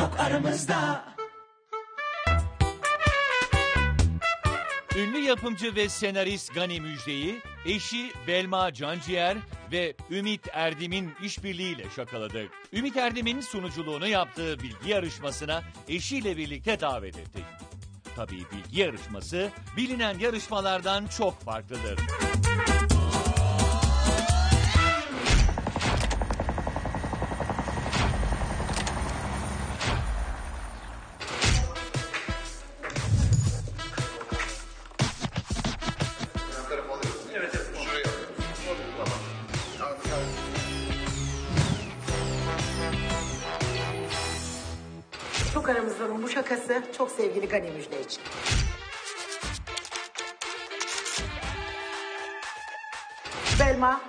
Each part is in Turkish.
Çok Aramızda. Ünlü yapımcı ve senarist Gani Müjde'yi eşi Belma Canciğer ve Ümit Erdim'in işbirliğiyle şakaladık. Ümit Erdim'in sunuculuğunu yaptığı bilgi yarışmasına eşiyle birlikte davet ettik. Tabii bilgi yarışması bilinen yarışmalardan çok farklıdır. Çok Aramızda'nın bu şakası çok sevgili Gani Müjde için. Belma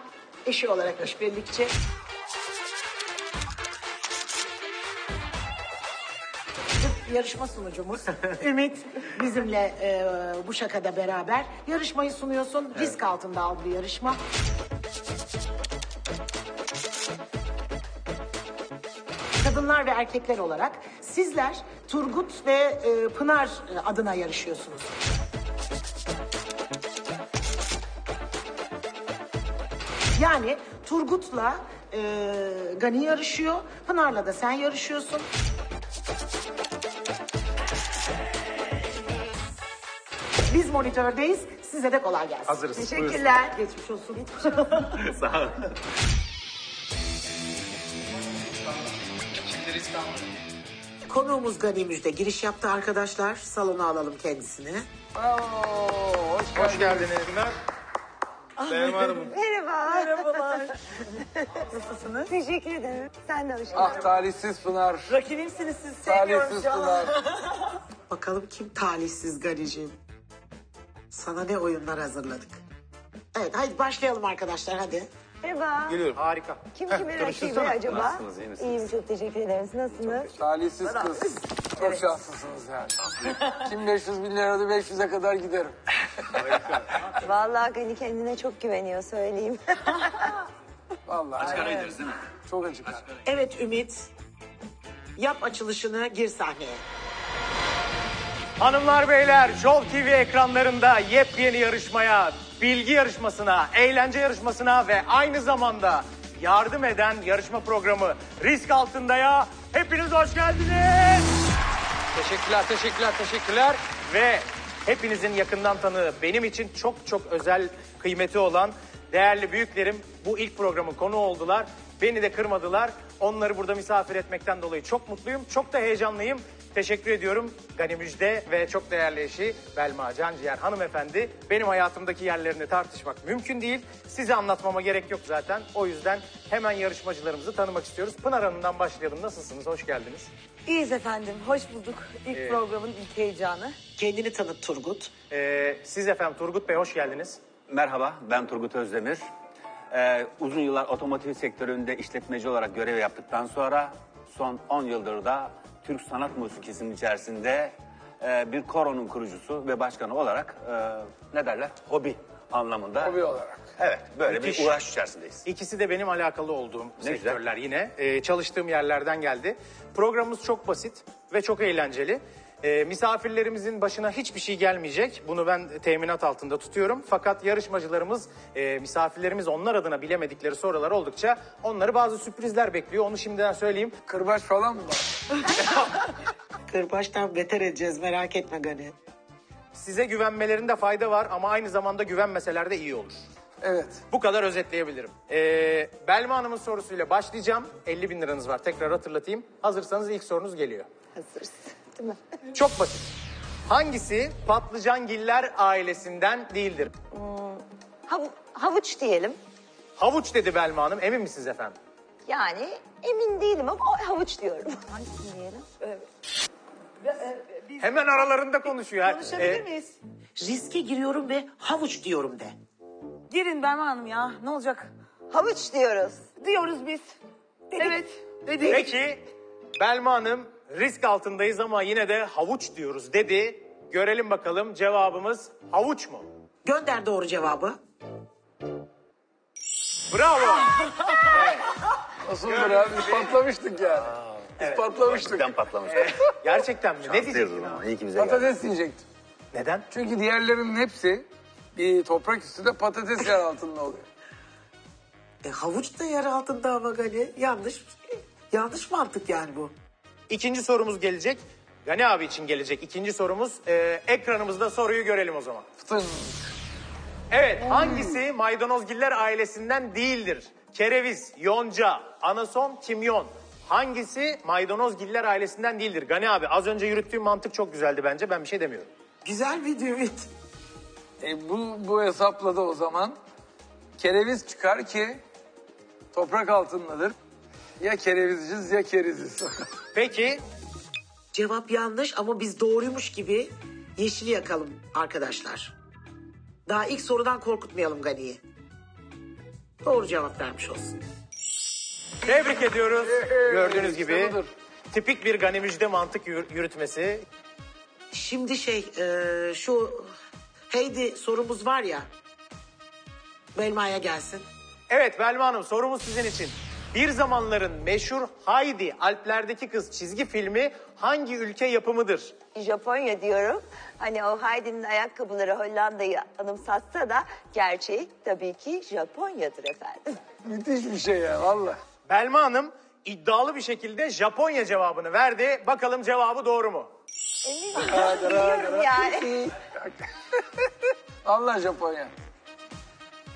eşi olarak işbirlikçi. Yarışma sunucumuz Ümit bizimle bu şakada beraber yarışmayı sunuyorsun. Evet. Risk altında aldığı yarışma. Kadınlar ve erkekler olarak sizler Turgut ve Pınar adına yarışıyorsunuz. Yani Turgut'la Gani yarışıyor, Pınar'la da sen yarışıyorsun. Biz monitördeyiz, size de kolay gelsin. Hazırız. Teşekkürler. Buyursun. Geçmiş olsun. Geçmiş olsun. Sağ olun. Konuğumuz Gani Müjde giriş yaptı arkadaşlar. Salona alalım kendisini. Hoş geldiniz. Merhaba. Merhabalar. Nasılsınız? Teşekkür ederim. Sen de hoş geldin. Ah talihsiz Pınar. Rakibimsiniz siz. Talihsiz Pınar. Bakalım kim talihsiz Gani'ciğim. Sana ne oyunlar hazırladık. Evet hadi başlayalım arkadaşlar hadi. Merhaba. Geliyorum. Harika. Kim kimin rakibi acaba? Nasılsınız, iyi misiniz? İyiyim, çok teşekkür ederiz. Nasılsınız? Talihsiz kız. Çok evet. Şanslısınız yani. Kim 500 bin lirada 500'e kadar giderim. Vallahi Gani kendine çok güveniyor, söyleyeyim. Vallahi. Aç kara ederiz değil mi? Çok acık. Evet Ümit, yap açılışını, gir sahneye. Hanımlar beyler, Show TV ekranlarında yepyeni yarışmaya, bilgi yarışmasına, eğlence yarışmasına ve aynı zamanda yardım eden yarışma programı Risk Altında'ya hepiniz hoş geldiniz. Teşekkürler, teşekkürler, teşekkürler. Ve hepinizin yakından tanığı, benim için çok çok özel kıymeti olan değerli büyüklerim bu ilk programın konuğu oldular. Beni de kırmadılar. Onları burada misafir etmekten dolayı çok mutluyum, çok da heyecanlıyım. Teşekkür ediyorum Gani Müjde ve çok değerli eşi Belma Canciğer hanımefendi. Benim hayatımdaki yerlerini tartışmak mümkün değil. Size anlatmama gerek yok zaten. O yüzden hemen yarışmacılarımızı tanımak istiyoruz. Pınar Hanım'dan başlayalım. Nasılsınız? Hoş geldiniz. İyiyiz efendim. Hoş bulduk. İlk programın ilk heyecanı. Kendini tanıt Turgut. Siz efendim Turgut Bey hoş geldiniz. Merhaba ben Turgut Özdemir. Uzun yıllar otomotiv sektöründe işletmeci olarak görev yaptıktan sonra son 10 yıldır da Türk sanat müzikisinin içerisinde bir koronun kurucusu ve başkanı olarak ne derler? Hobi anlamında. Hobi olarak. Evet böyle müthiş bir uğraş içerisindeyiz. İkisi de benim alakalı olduğum ne sektörler güzel. Yine. Çalıştığım yerlerden geldi. Programımız çok basit ve çok eğlenceli. Misafirlerimizin başına hiçbir şey gelmeyecek. Bunu ben teminat altında tutuyorum. Fakat yarışmacılarımız, misafirlerimiz onlar adına bilemedikleri sorular oldukça onları bazı sürprizler bekliyor. Onu şimdiden söyleyeyim. Kırbaç falan mı var? Kırbaçtan beter edeceğiz merak etme Gani. Size güvenmelerinde fayda var ama aynı zamanda güvenmeseler de iyi olur. Evet. Bu kadar özetleyebilirim. Belma Hanım'ın sorusuyla başlayacağım. 50 bin liranız var tekrar hatırlatayım. Hazırsanız ilk sorunuz geliyor. Hazırız. Çok basit. Hangisi patlıcangiller ailesinden değildir? Havuç diyelim. Havuç dedi Belma Hanım. Emin misiniz efendim? Yani emin değilim ama havuç diyorum. Hangisini diyelim? Evet. Hemen aralarında konuşuyor. Konuşabilir miyiz? Riske giriyorum ve havuç diyorum de. Girin Belma Hanım ya. Ne olacak? Havuç diyoruz. Diyoruz biz. Dedik. Evet. Dedik. Peki Belma Hanım. Risk altındayız ama yine de havuç diyoruz dedi. Görelim bakalım cevabımız havuç mu? Gönder doğru cevabı. Bravo. Evet. Nasıl patlamıştık yani. evet, patlamıştık. Gerçekten patlamıştık. Gerçekten mi? Ne diyecektin ama? İyi ki bize geldi. Patates diyecektim. Neden? Çünkü diğerlerinin hepsi bir toprak üstünde patates yer altında oluyor. Havuç da yer altında ama Gani. Yanlış mantık yani bu. İkinci sorumuz gelecek. Gani abi için gelecek. İkinci sorumuz. Ekranımızda soruyu görelim o zaman. Evet, hangisi maydanozgiller ailesinden değildir? Kereviz, yonca, anason, kimyon. Hangisi maydanozgiller ailesinden değildir? Gani abi az önce yürüttüğün mantık çok güzeldi bence. Ben bir şey demiyorum. Güzel bir düet. Bu hesapla da o zaman kereviz çıkar ki toprak altındadır. Ya kerevizciz ya keriziz. Peki. Cevap yanlış ama biz doğruymuş gibi yeşili yakalım arkadaşlar. Daha ilk sorudan korkutmayalım Gani'yi. Doğru cevap vermiş olsun. Tebrik ediyoruz. Gördüğünüz gibi işte tipik bir Gani Müjde mantık yürütmesi. Şimdi şu Heidi sorumuz var ya. Belma'ya gelsin. Evet Belma Hanım sorumuz sizin için. Bir zamanların meşhur Heidi, Alplerdeki Kız çizgi filmi hangi ülke yapımıdır? Japonya diyorum. Hani o Heidi'nin ayakkabıları Hollanda'yı anımsatsa da gerçeği tabii ki Japonya'dır efendim. Müthiş bir şey ya valla. Belma Hanım iddialı bir şekilde Japonya cevabını verdi. Bakalım cevabı doğru mu? Biliyorum yani. Valla Japonya.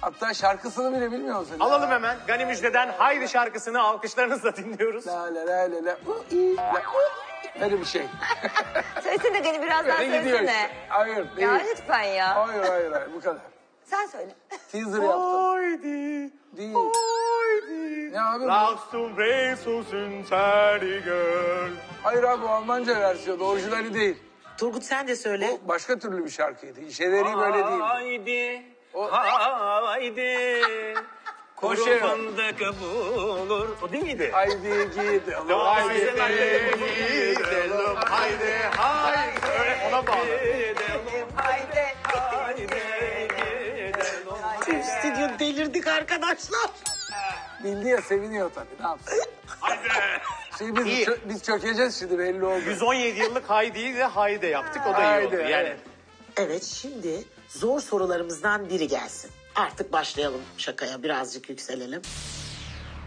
Hatta şarkısını bile bilmiyor musun? Alalım hemen Gani Müjde'den Haydi şarkısını alkışlarınızla dinliyoruz. La la la la la. Öyle bir şey. Söylesene Gani biraz daha söylesene. Hayır. Ya lütfen ya. Hayır bu kadar. Sen söyle. Teaser yaptım. Haydi. Değil. Haydi. Ne abi bu? Lassum Reisus'un Sari Göl. Hayır abi Almanca versiyonu orijinali değil. Turgut sen de söyle. O başka türlü bir şarkıydı. Şeyleri böyle değil. Haydi. Haydi, koşumda kabulur. O değil miydi? Haydi gidelim, haydi gidelim, haydi haydi. Öyle ona bağlı. Haydi, haydi gidelim. Stüdyo delirdik arkadaşlar. Bildi ya seviniyor tabii. Ne yapsın? Haydi. Şimdi biz çökeceğiz şimdi belli oldu. 117 yıllık Haydi'yi de Haydi yaptık. O da iyi oldu yani. Evet şimdi zor sorularımızdan biri gelsin. Artık başlayalım şakaya birazcık yükselelim.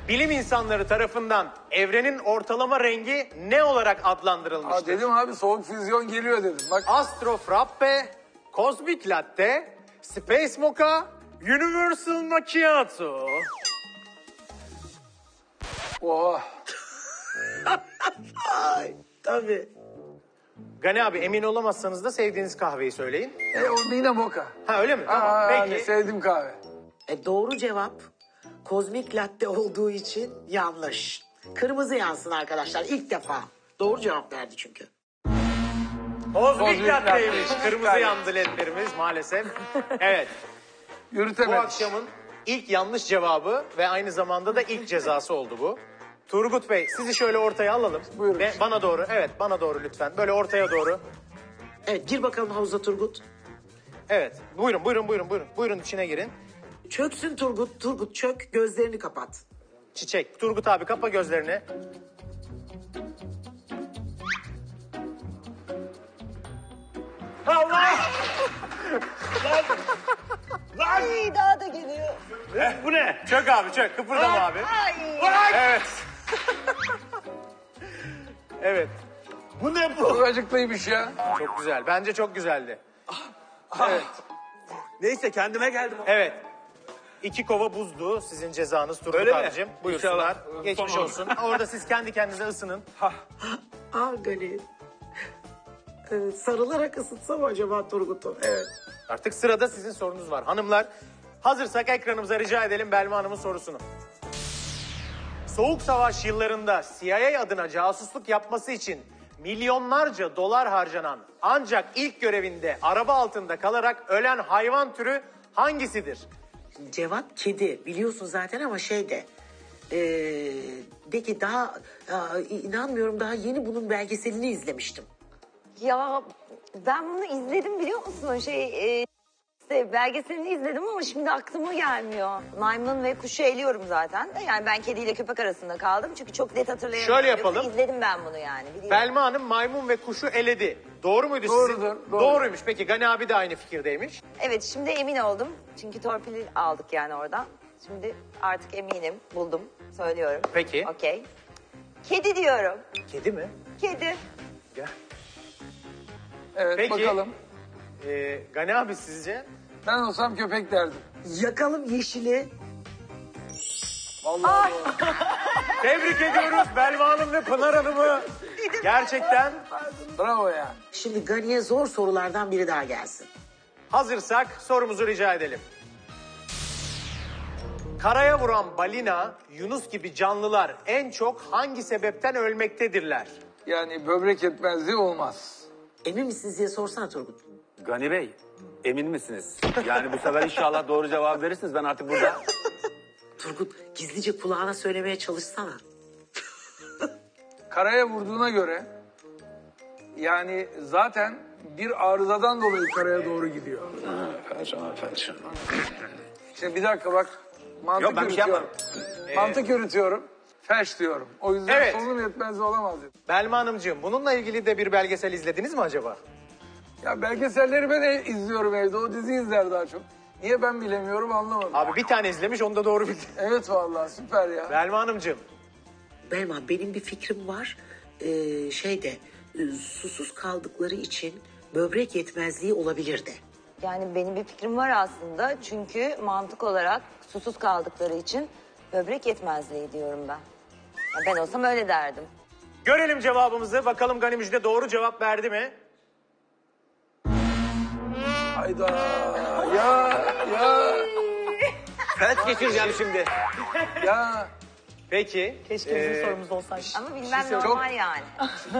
Bilim insanları tarafından evrenin ortalama rengi ne olarak adlandırılmıştır? Dedim abi soğuk füzyon geliyor dedim. Bak. Astrofrappe, Cosmic Latte, Space Moka, Universal Macchiato. Oha. Ay, tabii. Gani abi emin olamazsanız da sevdiğiniz kahveyi söyleyin. Orada yine moka. Ha öyle mi? Tamam. Peki. Sevdiğim kahve. Doğru cevap Kozmik Latte olduğu için yanlış. Kırmızı yansın arkadaşlar ilk defa. Doğru cevap verdi çünkü. Kozmik Latte'ymiş. Kırmızı yandı ledlerimiz maalesef. Evet. Yürütememiş. Bu akşamın ilk yanlış cevabı ve aynı zamanda da ilk cezası oldu bu. Turgut Bey sizi şöyle ortaya alalım. Buyurun. Ve bana doğru bana doğru lütfen böyle ortaya doğru. Evet gir bakalım havuza Turgut. Evet buyurun. Buyurun içine girin. Çöksün Turgut. Turgut çök gözlerini kapat. Çiçek. Turgut abi kapa gözlerini. Allah! Lan! Ay daha da geliyor. Bu ne? Çök abi çök kıpırdama abi. Ay! Evet. Evet. Bu ne bu? Çok acıklıymış ya. Çok güzel. Bence çok güzeldi. Evet. Neyse kendime geldim. Evet. 2 kova buzlu sizin cezanız Turgut abicim. Buyursunlar. Geçmiş olsun. Orada siz kendi kendinize ısının. Ah Gani. Sarılarak ısıtsam acaba Turgut'u? Evet. Artık sırada sizin sorunuz var. Hanımlar hazırsak ekranımıza rica edelim Belma Hanım'ın sorusunu. Soğuk Savaş yıllarında CIA adına casusluk yapması için milyonlarca dolar harcanan ancak ilk görevinde araba altında kalarak ölen hayvan türü hangisidir? Cevap kedi biliyorsun zaten ama peki daha inanmıyorum daha yeni bunun belgeselini izlemiştim. Ya ben bunu izledim biliyor musun? belgeselini izledim ama şimdi aklıma gelmiyor. Maymun ve kuşu eliyorum zaten. Yani ben kediyle köpek arasında kaldım. Çünkü çok net hatırlayamıyorum. Şöyle yapalım. Yoksa izledim ben bunu yani. Biliyorum. Belma Hanım maymun ve kuşu eledi. Doğru muydu sizin? Doğrudur. Doğruymuş. Peki Gani abi de aynı fikirdeymiş. Evet şimdi emin oldum. Çünkü torpili aldık yani oradan. Şimdi artık eminim. Buldum. Söylüyorum. Peki. Okey. Kedi diyorum. Kedi mi? Kedi. Gel. Evet peki, bakalım. Gani abi sizce? Ben olsam köpek derdim. Yakalım yeşili. Vallahi. Tebrik ediyoruz Belma Hanım ve Pınar Hanım'ı. Gerçekten. Bravo ya. Şimdi Gani'ye zor sorulardan biri daha gelsin. Hazırsak sorumuzu rica edelim. Karaya vuran balina, yunus gibi canlılar en çok hangi sebepten ölmektedirler? Yani böbrek yetmezliği olmaz. Emin misiniz diye sorsana Turgut. Gani Bey, emin misiniz? Yani bu sefer inşallah doğru cevap verirsiniz. Ben artık burada... Turgut, gizlice kulağına söylemeye çalışsana. Karaya vurduğuna göre... Yani zaten bir arızadan dolayı karaya doğru gidiyor. Ha, felç. Şimdi bir dakika bak. Mantık yürütüyorum. Mantık yürütüyorum. Felç diyorum. O yüzden evet, solunum yetmezliği olamaz diyor. Belma Hanımcığım, bununla ilgili de bir belgesel izlediniz mi acaba? Ya belgeselleri ben izliyorum evde. O dizi izler daha çok. Niye ben bilemiyorum anlamadım. Abi bir tane izlemiş, onu da doğru bildi. Evet vallahi süper ya. Belma Hanımcığım. Belma, benim bir fikrim var. Susuz kaldıkları için böbrek yetmezliği olabilir de. Yani benim bir fikrim var aslında. Çünkü mantık olarak susuz kaldıkları için böbrek yetmezliği diyorum ben. Ya ben olsam öyle derdim. Görelim cevabımızı. Bakalım Gani Müjde doğru cevap verdi mi? Hayda. Ya. Felç geçireceğim şimdi. Ya. Peki. Keşke bizim sorumuz olsaydı. Ama bilmem şey normal yani.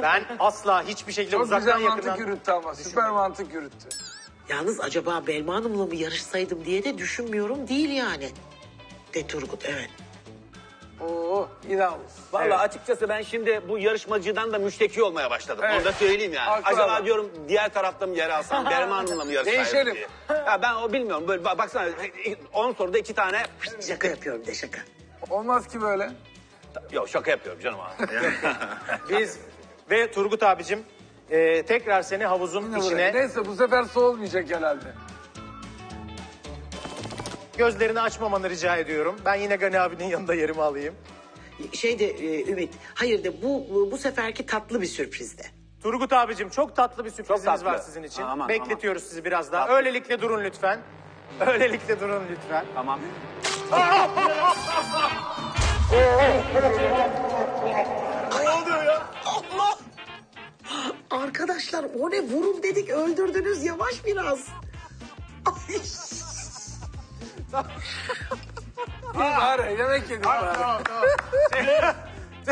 Ben asla hiçbir şekilde çok uzaktan yakından... Çok güzel mantık yürüttü ama. Süper mantık yürüttü. Yalnız acaba Belma Hanım'la mı yarışsaydım diye de düşünmüyorum değil yani. De Turgut, evet. Oo, inanılmaz. Valla evet, açıkçası ben şimdi bu yarışmacıdan da müşteki olmaya başladım. Evet. Onu da söyleyeyim yani. Aklı acaba abi, diyorum diğer tarafta mı yer alsam, Belma Hanım'la mı yarışsaydım değişelim diye. Ya ben o bilmiyorum. Böyle baksana 10 soruda 2 tane... Şaka yapıyorum de şaka. Olmaz ki böyle. Yok şaka yapıyorum canım abi. Biz ve Turgut abicim tekrar seni havuzun yine içine... Buraya. Neyse bu sefer soğulmayacak herhalde. Gözlerini açmamanı rica ediyorum. Ben yine Gani abinin yanında yerimi alayım. Ümit, hayır de bu seferki tatlı bir sürprizdi. Turgut abicim çok tatlı bir sürprizimiz var sizin için. Aman, bekletiyoruz aman sizi biraz daha. Tatlı. Öylelikle durun lütfen. Öylelikle durun lütfen. Tamam. Ne oluyor ya? Allah! Arkadaşlar o ne vurun dedik öldürdünüz yavaş biraz. Bari yemek yedik bari.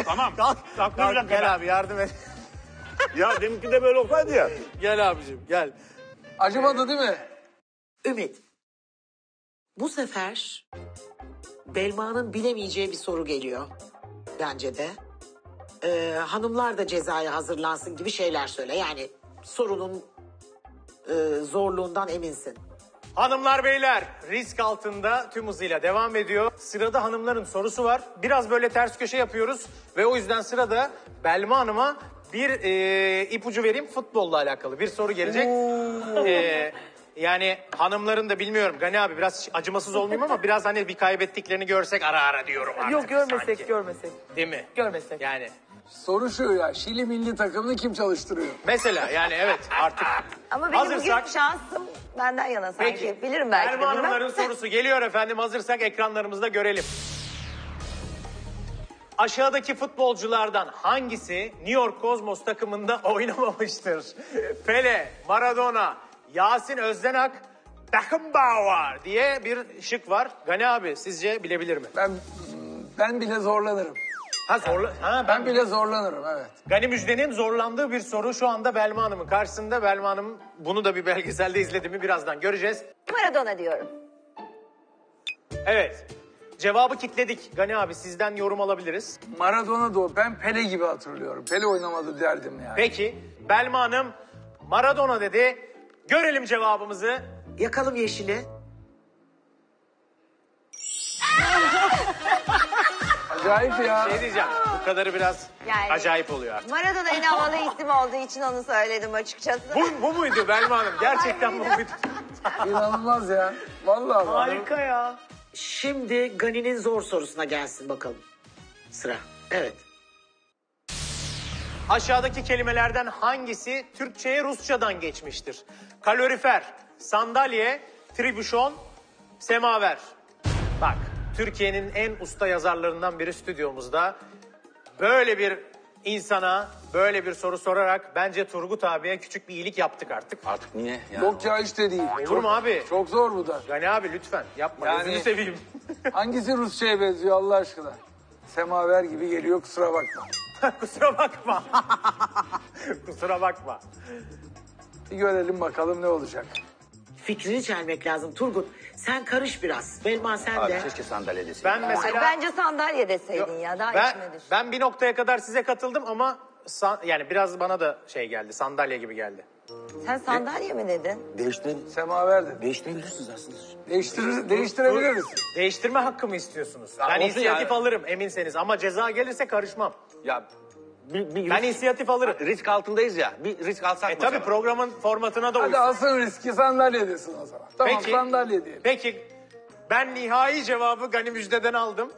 Tamam. Kalk gel abi yardım et. Ya deminki de böyle olsaydı ya. Gel abicim gel. Acımadı değil mi? Ümit. Bu sefer Belma'nın bilemeyeceği bir soru geliyor. Bence de. Hanımlar da cezaya hazırlansın gibi şeyler söyle. Yani sorunun zorluğundan eminsin. Hanımlar beyler risk altında tüm hızıyla devam ediyor. Sırada hanımların sorusu var. Biraz böyle ters köşe yapıyoruz. Ve o yüzden sırada Belma Hanım'a bir ipucu vereyim. Futbolla alakalı bir soru gelecek. Yani hanımların da bilmiyorum Gani abi biraz acımasız olmayayım ama biraz hani bir kaybettiklerini görsek ara ara diyorum artık. Yok görmesek sanki, görmesek. Değil mi? Görmesek. Yani. Soru şu ya Şili milli takımını kim çalıştırıyor? Mesela yani evet artık. Ama benim hazırsak... bugün şansım benden yana sanki. Peki. Bilirim belki Erman de bilmem. Hanımların sorusu geliyor efendim hazırsak ekranlarımızda görelim. Aşağıdaki futbolculardan hangisi New York Cosmos takımında oynamamıştır? Pele, Maradona... Yasin Özdenak, Beckenbauer diye bir şık var. Gani abi sizce bilebilir mi? Ben bile zorlanırım. Ben bile zorlanırım evet. Gani Müjde'nin zorlandığı bir soru şu anda Belma Hanım'ın karşısında. Belma Hanım bunu da bir belgeselde izledi mi birazdan göreceğiz. Maradona diyorum. Evet. Cevabı kitledik. Gani abi sizden yorum alabiliriz. Maradona doğru. Ben Pele gibi hatırlıyorum. Pele oynamadı derdim yani. Peki. Belma Hanım Maradona dedi. Görelim cevabımızı. Yakalım yeşili. Acayip ya. Şey diyeceğim, bu kadarı biraz yani, acayip oluyor artık. Maradona en havalı isim olduğu için onu söyledim açıkçası. Bu muydu Belma Hanım? Gerçekten bu muydu? İnanılmaz ya. Vallahi. Harika ya. Şimdi Gani'nin zor sorusuna gelsin bakalım. Sıra. Evet. Aşağıdaki kelimelerden hangisi Türkçe'ye Rusça'dan geçmiştir? Kalorifer, sandalye, tribüşon, semaver. Bak, Türkiye'nin en usta yazarlarından biri stüdyomuzda. Böyle bir insana böyle bir soru sorarak bence Turgut abiye küçük bir iyilik yaptık artık. Artık niye? Yani yok ya, hiç de değil. Olur mu abi? Çok zor bu da. Gani abi lütfen yapma. Yani, gözünü seveyim. Hangisi Rusça'ya benziyor Allah aşkına? Semaver gibi geliyor, kusura bakma. Kusura bakma. Kusura bakma. Bir görelim bakalım ne olacak. Fikrini çelmek lazım Turgut. Sen karış biraz. Belma sen abi de. Keşke sandalye deseydin. Ben mesela... Ay, bence sandalye deseydin yok, ya. Daha içmedir. Ben bir noktaya kadar size katıldım ama... Yani biraz bana da şey geldi, sandalye gibi geldi. Sen sandalye mi dedin? Değiştirebiliriz. Semaver dedi. Değiştirebilirsiniz aslında. Değiştirebiliriz. Değiştirme hakkı mı istiyorsunuz? Ya ben inisiyatif yani alırım eminseniz ama ceza gelirse karışmam. Ya... ben inisiyatif alırım. Risk altındayız ya. Bir risk alsak mı? Tabii programın formatına da uysun. Hadi alsın riski, sandalye desin o zaman. Tamam, peki, sandalye diyelim. Peki ben nihai cevabı Gani Müjde'den aldım.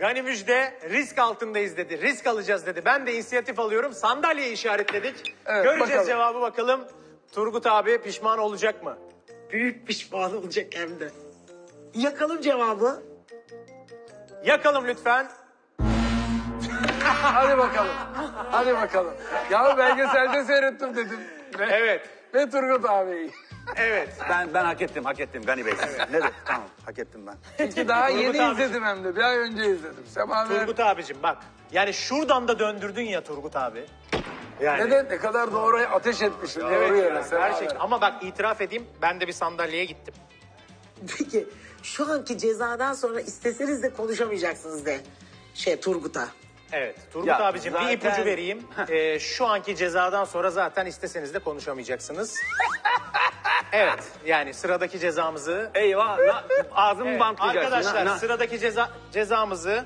Gani Müjde risk altındayız dedi. Risk alacağız dedi. Ben de inisiyatif alıyorum. Sandalyeyi işaretledik. Evet, göreceğiz bakalım cevabı bakalım. Turgut abi pişman olacak mı? Büyük pişman olacak hem de. Yakalım cevabı. Yakalım lütfen. Hadi bakalım. Hadi bakalım. Ya belgeselde seyrettim dedim. Evet. Ve Turgut abi. Evet. Ben hak ettim Gani Bey. Evet. Ne de? Tamam, hak ettim ben. Çünkü daha yeni abicim izledim hem de. Bir ay önce izledim. Semaver... Turgut abicim bak. Yani şuradan da döndürdün ya Turgut abi. Yani... Neden? Ne kadar doğru ateş etmişsin. Evet ya. Gerçekten. Ama bak itiraf edeyim. Ben de bir sandalyeye gittim. Peki şu anki cezadan sonra isteseniz de konuşamayacaksınız de. Turgut'a. Evet, Turgut ya, abicim zaten... bir ipucu vereyim. Şu anki cezadan sonra zaten isteseniz de konuşamayacaksınız. Evet, yani sıradaki cezamızı... Eyvah, ağzımı evet, bantlayacaksın. Arkadaşlar, sıradaki cezamızı...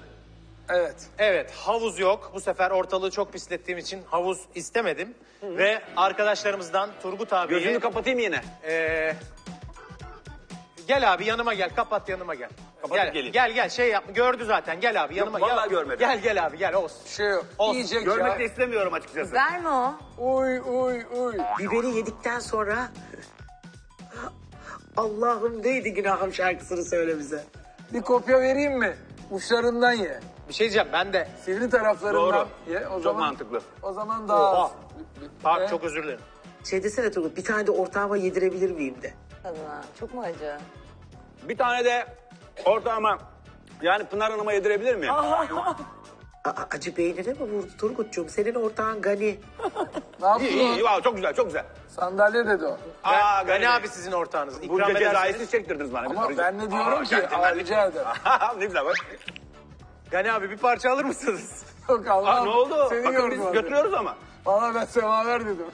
Evet. Evet, havuz yok. Bu sefer ortalığı çok pislettiğim için havuz istemedim. Hı -hı. Ve arkadaşlarımızdan Turgut abiyi... Gözünü kapatayım yine. Gel abi yanıma gel, kapat yanıma gel. Gel şey yapma, gördü zaten, gel abi yanıma. Yok, vallahi gel. Görmedi. Gel abi gel olsun. Şey olsun. Görmek de istemiyorum açıkçası. Güzel mi o? Uy. Biberi yedikten sonra Allah'ım neydi günahım şarkısını söyle bize. Bir kopya vereyim mi? Uçlarından ye. Bir şey diyeceğim ben de. Sivri taraflarından doğru ye. O çok zaman, mantıklı. O zaman daha az. Pardon çok özür dilerim. Desene Turgut, bir tane de ortağıma yedirebilir miyim de. Allah, çok mu acı? Bir tane de ortağıma, yani Pınar Hanım'a yedirebilir miyim? Acı beynine mi vurdu Turgut'cum? Senin ortağın Gani. Ne yaptın? İyi, çok güzel, çok güzel. Sandalye dedi o. Gani abi sizin ortağınız. Bu cezayı siz çektirdiniz bana. Ama ben ne diyorum ki? Rica ederim. Ne güzel bak. Gani abi bir parça alır mısınız? Yok Allah'ım. Ne oldu? Bakın biz götürüyoruz ama. Valla ben semaver dedim.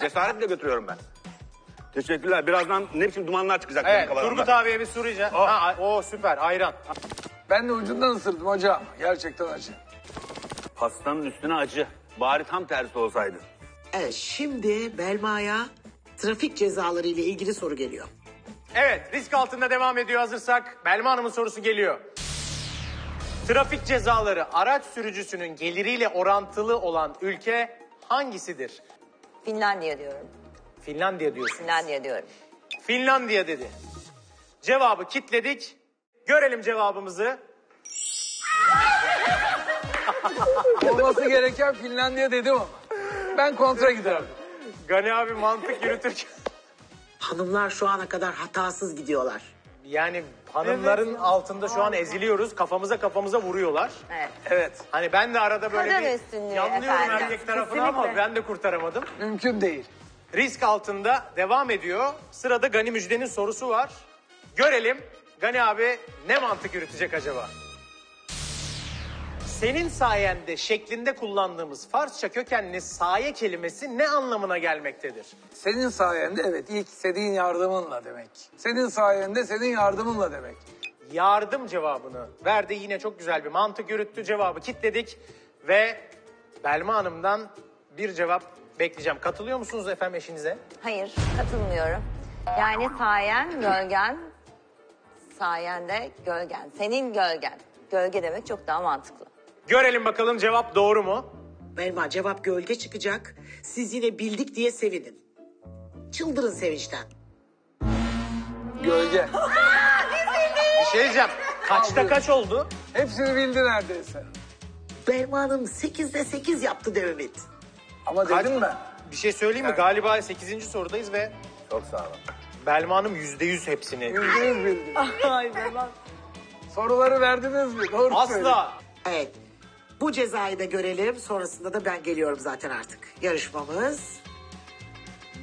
Cesaretle götürüyorum ben. Teşekkürler. Birazdan ne biçim dumanlar çıkacak. Evet, Turgut abiye bir soracağım. O süper, hayran. Ben de ucundan ısırdım hocam. Gerçekten acı. Pastanın üstüne acı. Bari tam tersi olsaydı. Evet, şimdi Belma'ya trafik cezaları ile ilgili soru geliyor. Evet, risk altında devam ediyor hazırsak. Belma Hanım'ın sorusu geliyor. Trafik cezaları araç sürücüsünün geliriyle orantılı olan ülke hangisidir? Finlandiya diyorum. Finlandiya diyorsunuz. Finlandiya diyorum. Finlandiya dedi. Cevabı kilitledik. Görelim cevabımızı. Olması gereken Finlandiya dedim ama. Ben kontra giderim. Gani abi mantık yürütürken. Hanımlar şu ana kadar hatasız gidiyorlar. Yani hanımların evet, altında şu an eziliyoruz. Kafamıza vuruyorlar. Evet. Evet. Hani ben de arada böyle bir yanlıyorum erkek tarafına ama ben de kurtaramadım. Mümkün değil. Risk altında devam ediyor. Sırada Gani Müjde'nin sorusu var. Görelim Gani abi ne mantık yürütecek acaba? senin sayende şeklinde kullandığımız Farsça kökenli saye kelimesi ne anlamına gelmektedir? Senin sayende, evet, ilk senin yardımınla demek. Senin sayende, senin yardımınla demek. Yardım cevabını verdi. Yine çok güzel bir mantık yürüttü. Cevabı kitledik ve Belma Hanım'dan bir cevap bekleyeceğim. Katılıyor musunuz efendim eşinize? Hayır, katılmıyorum. Yani sayen, gölgen, sayende gölgen, senin gölgen. Gölge demek çok daha mantıklı. Görelim bakalım cevap doğru mu? Belma, cevap gölge çıkacak. Siz yine bildik diye sevinin. Çıldırın sevinçten. Gölge. Bir şey diyeceğim. Kaçta kaç oldu? Hepsini bildi neredeyse. Belma Hanım 8'de 8 yaptı Demet. Ama dedim ben. Bir şey söyleyeyim mi? Yani. Galiba 8. sorudayız ve... Çok sağ olun. Belma Hanım %100 hepsini. %100 bildi. Ay Belma. Soruları verdiniz mi? Doğru asla. Söyleyeyim. Evet. Bu cezayı da görelim. Sonrasında da ben geliyorum zaten artık. Yarışmamız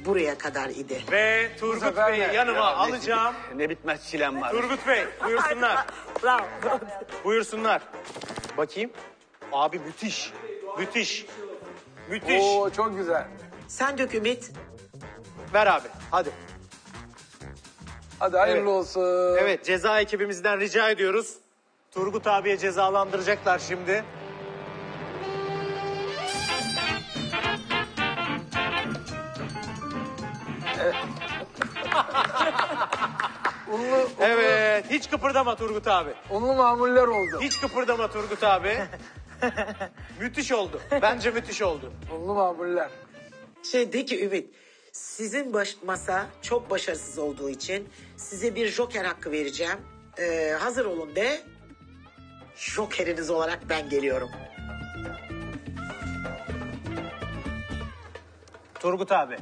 buraya kadar idi. Ve Turgut Bey'i yanıma alacağım. Ne bitmez çilem var. Turgut Bey buyursunlar. Bravo. Buyursunlar. Bakayım. Abi müthiş. Müthiş. Müthiş. Oo, çok güzel. Sen dök Ümit. Ver abi hadi. Hadi hayırlı olsun. Evet, ceza ekibimizden rica ediyoruz. Turgut abiye cezalandıracaklar şimdi. Evet. Unlu. Evet, hiç kıpırdama Turgut abi. Unlu mamuller oldu. Hiç kıpırdama Turgut abi. Müthiş oldu. Bence müthiş oldu. Unlu mamuller. Şey de ki Ümit, sizin masa çok başarısız olduğu için size bir joker hakkı vereceğim. Hazır olun de, jokeriniz olarak ben geliyorum. Turgut abi,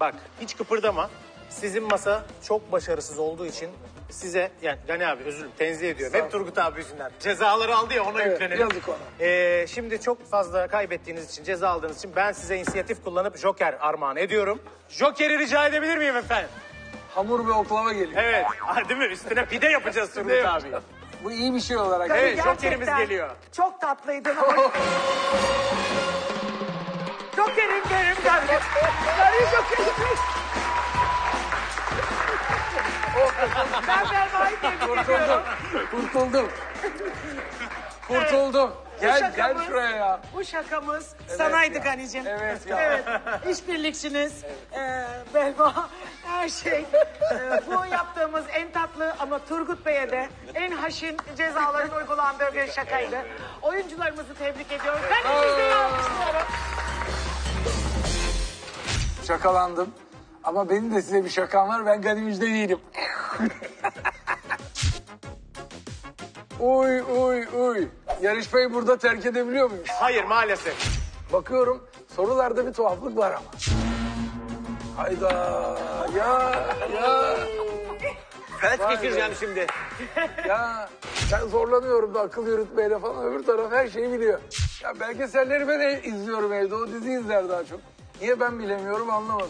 bak hiç kıpırdama. Sizin masa çok başarısız olduğu için size, yani Gani abi özür dilerim, tenzih ediyorum. Hep Turgut abi yüzünden. Cezaları aldı ya, ona yüklenelim. Yazık ona. Şimdi çok fazla kaybettiğiniz için, ceza aldığınız için ben size inisiyatif kullanıp joker armağan ediyorum. Joker'i rica edebilir miyim efendim? Hamur ve oklava geliyor. Evet, değil mi? Üstüne pide yapacağız Turgut abi. Bu iyi bir şey olarak. Tabii evet, jokerimiz geliyor. Çok tatlıydı. Jokerim benim geldi. Sarı jokerim. Ben Belma'yı tebrik ediyorum. Kurtuldum. Kurtuldum. Gel, şakamız, gel şuraya ya. Bu şakamız sanaydı Gani'cim. Evet ya. Evet, işbirlikçiniz. Evet. Belma, her şey. Bu yaptığımız en tatlı ama Turgut Bey'e de en haşin cezaların uygulandığı bir şakaydı. Oyuncularımızı tebrik ediyoruz. Ben de alkışlıyorum. Şakalandım. Ama benim de size bir şakam var, ben Gani Müjde değilim. Uy uy uy. Yarışmayı burada terk edebiliyor muyuz? Hayır maalesef. Bakıyorum sorularda bir tuhaflık var ama. Hayda ya. Felç geçireceğim şimdi. Ya ben zorlanıyorum da akıl yürütmeyle falan, öbür taraf her şeyi biliyor. Ya belgeselleri ben izliyorum evde, o dizi izler daha çok. Niye ben bilemiyorum anlamadım.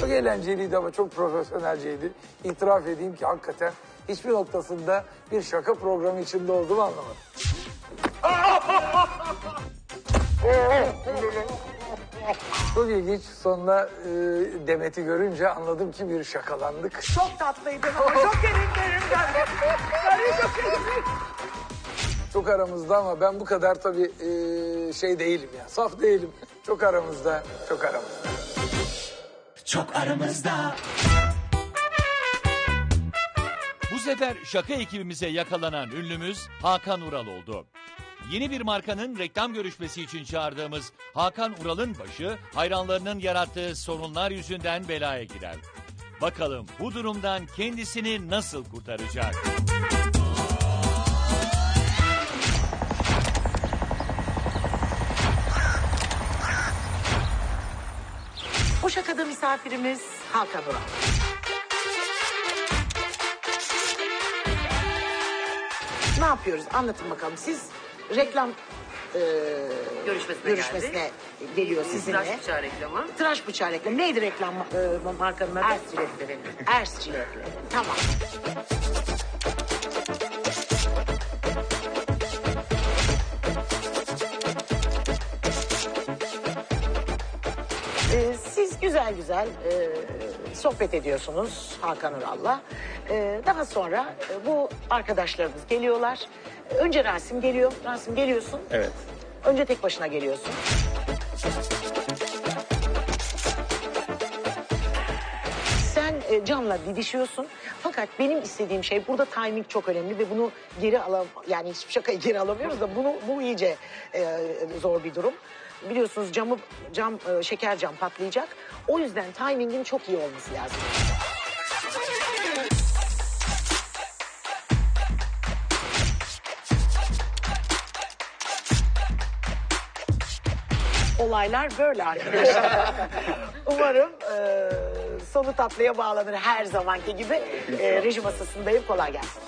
Çok eğlenceliydi ama çok profesyonelceydi. İtiraf edeyim ki hakikaten hiçbir noktasında bir şaka programı içinde olduğumu anlamadım. Çok ilginç. Sonra Demet'i görünce anladım ki bir şakalandık. Çok tatlıydı ama çok elimden. Çok aramızda ama ben bu kadar tabii şey değilim ya, saf değilim. Çok aramızda, çok aramızda. Çok aramızda. Bu sefer şaka ekibimize yakalanan ünlümüz Hakan Ural oldu. Yeni bir markanın reklam görüşmesi için çağırdığımız Hakan Ural'ın başı hayranlarının yarattığı sorunlar yüzünden belaya girer. Bakalım bu durumdan kendisini nasıl kurtaracak? O şakada misafirimiz Hakan Ural. Ne yapıyoruz? Anlatın bakalım. Siz reklam görüşmesine geliyor sizinle. Tıraş bıçağı reklamı. Tıraş bıçağı reklamı. Neydi reklam markanın adı? Ersiçi. Tamam. Siz güzel güzel sohbet ediyorsunuz Hakan Ural'la. Daha sonra bu arkadaşlarımız geliyorlar. Önce Rasim geliyor. Rasim geliyorsun. Evet. Önce tek başına geliyorsun. Sen Cam'la didişiyorsun. Fakat benim istediğim şey, burada timing çok önemli ve bunu geri yani hiçbir şakayı geri alamıyoruz da bu iyice zor bir durum. Biliyorsunuz şeker cam patlayacak. O yüzden timingin çok iyi olması lazım. Olaylar böyle arkadaşlar. Umarım sonu tatlıya bağlanır her zamanki gibi. Reji masasındayım. Kolay gelsin.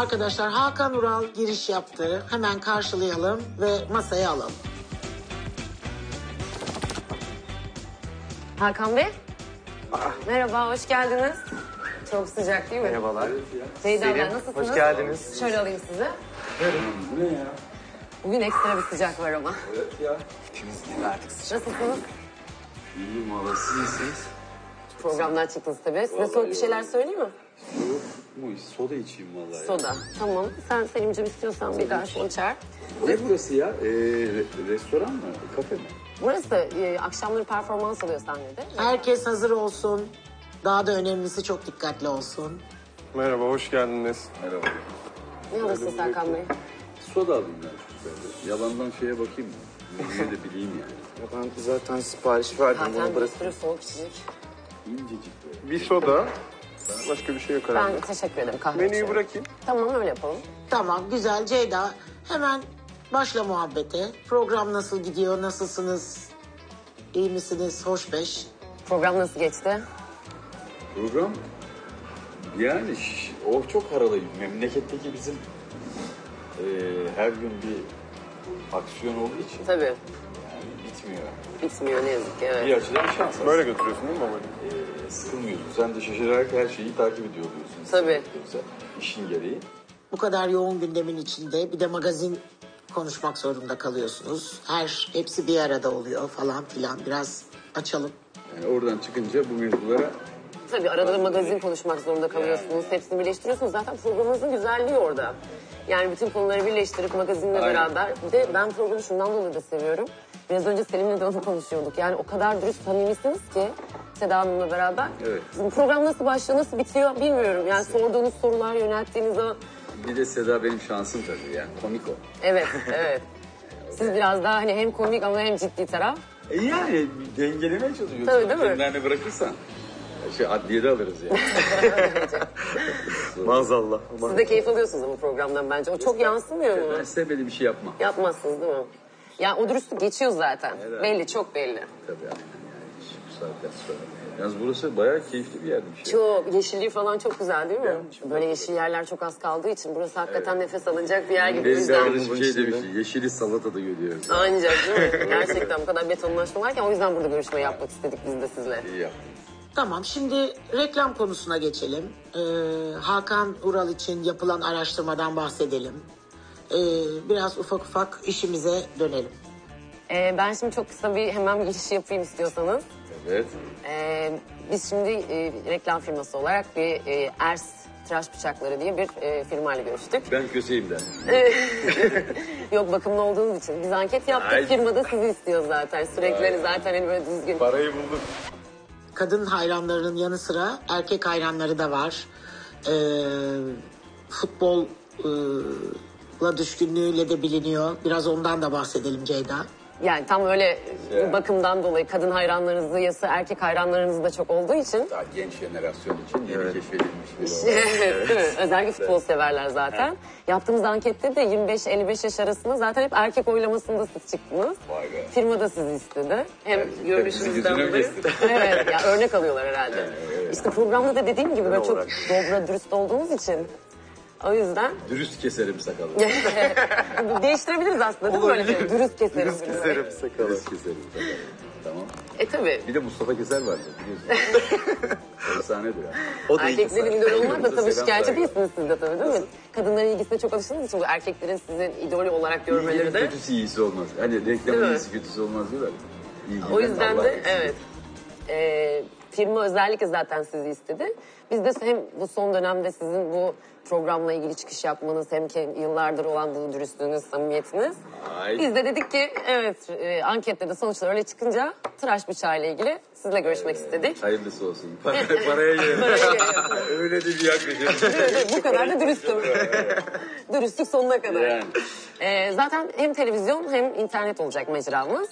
Arkadaşlar Hakan Ural giriş yaptı. Hemen karşılayalım ve masaya alalım. Hakan Bey. Merhaba, hoş geldiniz. Çok sıcak değil mi? Merhabalar. Ceyda abla, nasılsınız? Hoş geldiniz. Şöyle alayım sizi. Bu ne ya? Bugün ekstra bir sıcak var ama. Evet ya. Hepimiz geberdik sıcak. Nasılsınız? İyiyim valla, siz iyisiniz. Programdan çıktınız tabii. Size soğuk bir şeyler söyleyeyim mi? Soda içeyim vallahi. Soda. Ya. Tamam. Sen Selim'cim istiyorsan soda bir garson içer. Ne burası ya? Restoran mı? Kafe mi? Burası akşamları performans oluyor sahnede. Herkes hazır olsun. Daha da önemlisi çok dikkatli olsun. Merhaba, hoş geldiniz. Merhaba. Ne alırsınız Hakan Bey? Soda alayım ben. Yalandan şeye bakayım mı? Müziğe de bileyim yani. Ya ben zaten sipariş verdim. Zaten bir sürü soğuk içecek. İncecik. Bir soda. Başka bir şey yok herhalde. Ben teşekkür ederim, kahve menüyü içerim. Bırakayım. Tamam, öyle yapalım. Tamam, güzel. Ceyda, hemen başla muhabbete. Program nasıl gidiyor, nasılsınız? İyi misiniz, hoş beş? Program nasıl geçti? Program? Yani o çok haralıyım. Memleketteki bizim her gün bir aksiyon olduğu için. Tabii. Yani bitmiyor. Bitmiyor ne yazık ki, evet. Bir açıdan şans. Böyle götürüyorsun değil mi babayı? Sıkılmıyorsun. Sen de şaşırarak her şeyi takip ediyor oluyorsun. Tabii. İşin gereği. Bu kadar yoğun gündemin içinde bir de magazin konuşmak zorunda kalıyorsunuz. Hepsi bir arada oluyor falan filan. Biraz açalım. Yani oradan çıkınca bu mevzulara... Tabii arada da magazin konuşmak zorunda kalıyorsunuz. Yani. Hepsini birleştiriyorsunuz. Zaten programınızın güzelliği orada. Yani bütün konuları birleştirip magazinle beraber. Bir de ben programı şundan dolayı da seviyorum. Biraz önce Selim'le de onu konuşuyorduk. Yani o kadar dürüst, samimisiniz ki Seda Hanım'la beraber. Evet. Bizim program nasıl başlıyor, nasıl bitiyor bilmiyorum. Yani sorduğunuz sorular, yönelttiğiniz o... Bir de Seda benim şansım tabii yani. Komik o. Evet, evet. Siz biraz daha hani hem komik ama hem ciddi taraf. Yani dengelemeye çalışıyorsun. Tabii değil mi? Kendilerine bırakırsan adliyede alırız yani. Maazallah. Siz de keyif alıyorsunuz ama programdan bence. O çok yansımıyor mu? Ben size böyle bir şey yapmam. Yapmazsınız değil mi? Ya o dürüstlük geçiyor zaten. Evet. Belli, çok belli. Tabii aynen yani. Bu saatten sonra. Yalnız burası bayağı keyifli bir yerdi. Bir şey. Çok, yeşilliği falan çok güzel değil mi? Yani, böyle yeşil yerler çok az kaldığı için burası hakikaten nefes alınacak bir yer gibi. Benim de öyle bir şey demişti. Yeşili salata da görüyoruz. Ancak değil mi? Gerçekten bu kadar betonlaşma varken o yüzden burada görüşme yapmak istedik biz de sizinle. İyi yaptınız. Tamam, şimdi reklam konusuna geçelim. Hakan Ural için yapılan araştırmadan bahsedelim. Biraz ufak işimize dönelim. Ben şimdi çok kısa hemen bir giriş yapayım istiyorsanız. Evet. Biz şimdi reklam firması olarak bir Ers Tıraş Bıçakları diye bir firmayla görüştük. Ben köseyim de. Yok, bakımlı olduğunuz için. Biz anket yaptık. Ay. Firma da sizi istiyor zaten. Sürekli zaten hani böyle düzgün. Parayı bulduk. Kadın hayranlarının yanı sıra erkek hayranları da var. Futbolla düşkünlüğüyle de biliniyor. Biraz ondan da bahsedelim Ceyda. Yani tam öyle bakımdan dolayı kadın hayranlarınızı yasa erkek hayranlarınız da çok olduğu için. Daha genç jenerasyon için yeni keşfedilmiş bir olay. Evet. Değil mi? Özellikle futbol severler zaten. Evet. Yaptığımız ankette de 25-55 yaş arasında zaten hep erkek oylamasında siz çıktınız. Vay be. Firma da sizi istedi. Hem görünüşünüzden dolayı. Evet ya, örnek alıyorlar herhalde. Evet. İşte programda da dediğim gibi böyle çok dobra dürüst olduğunuz için. O yüzden... Dürüst keserim sakalı. Değiştirebiliriz aslında değil mi? Böyle bir dürüst keserim. Dürüst keserim sakalı. Dürüst keserim sakalı. Tamam. Tabii. Bir de Mustafa Keser vardı biliyorsunuz. Efsanedir ya. O da erkeklerin idolü olmak da tabii şikayetçi değilsiniz siz de tabii değil mi? Kadınların ilgisine çok alıştığınız için bu erkeklerin sizin idolü olarak görmeleri de... Kötüsü iyisi olmaz. Hani reklamın iyisi kötüsü olmaz diyorlar. O yüzden de evet. Firma özellikle zaten sizi istedi. Biz de hem bu son dönemde sizin bu programla ilgili çıkış yapmanız hem ki yıllardır olan bu dürüstlüğünüz, samimiyetiniz. Ay. Biz de dedik ki evet ankette de sonuçlar öyle çıkınca tıraş bıçağıyla ilgili sizinle görüşmek istedik. Hayırlısı olsun. Paraya gelelim. Öyle de bir yaklaşım. Bu kadar da dürüstüm. Dürüstlük sonuna kadar. Yani. Zaten hem televizyon hem internet olacak mecramız.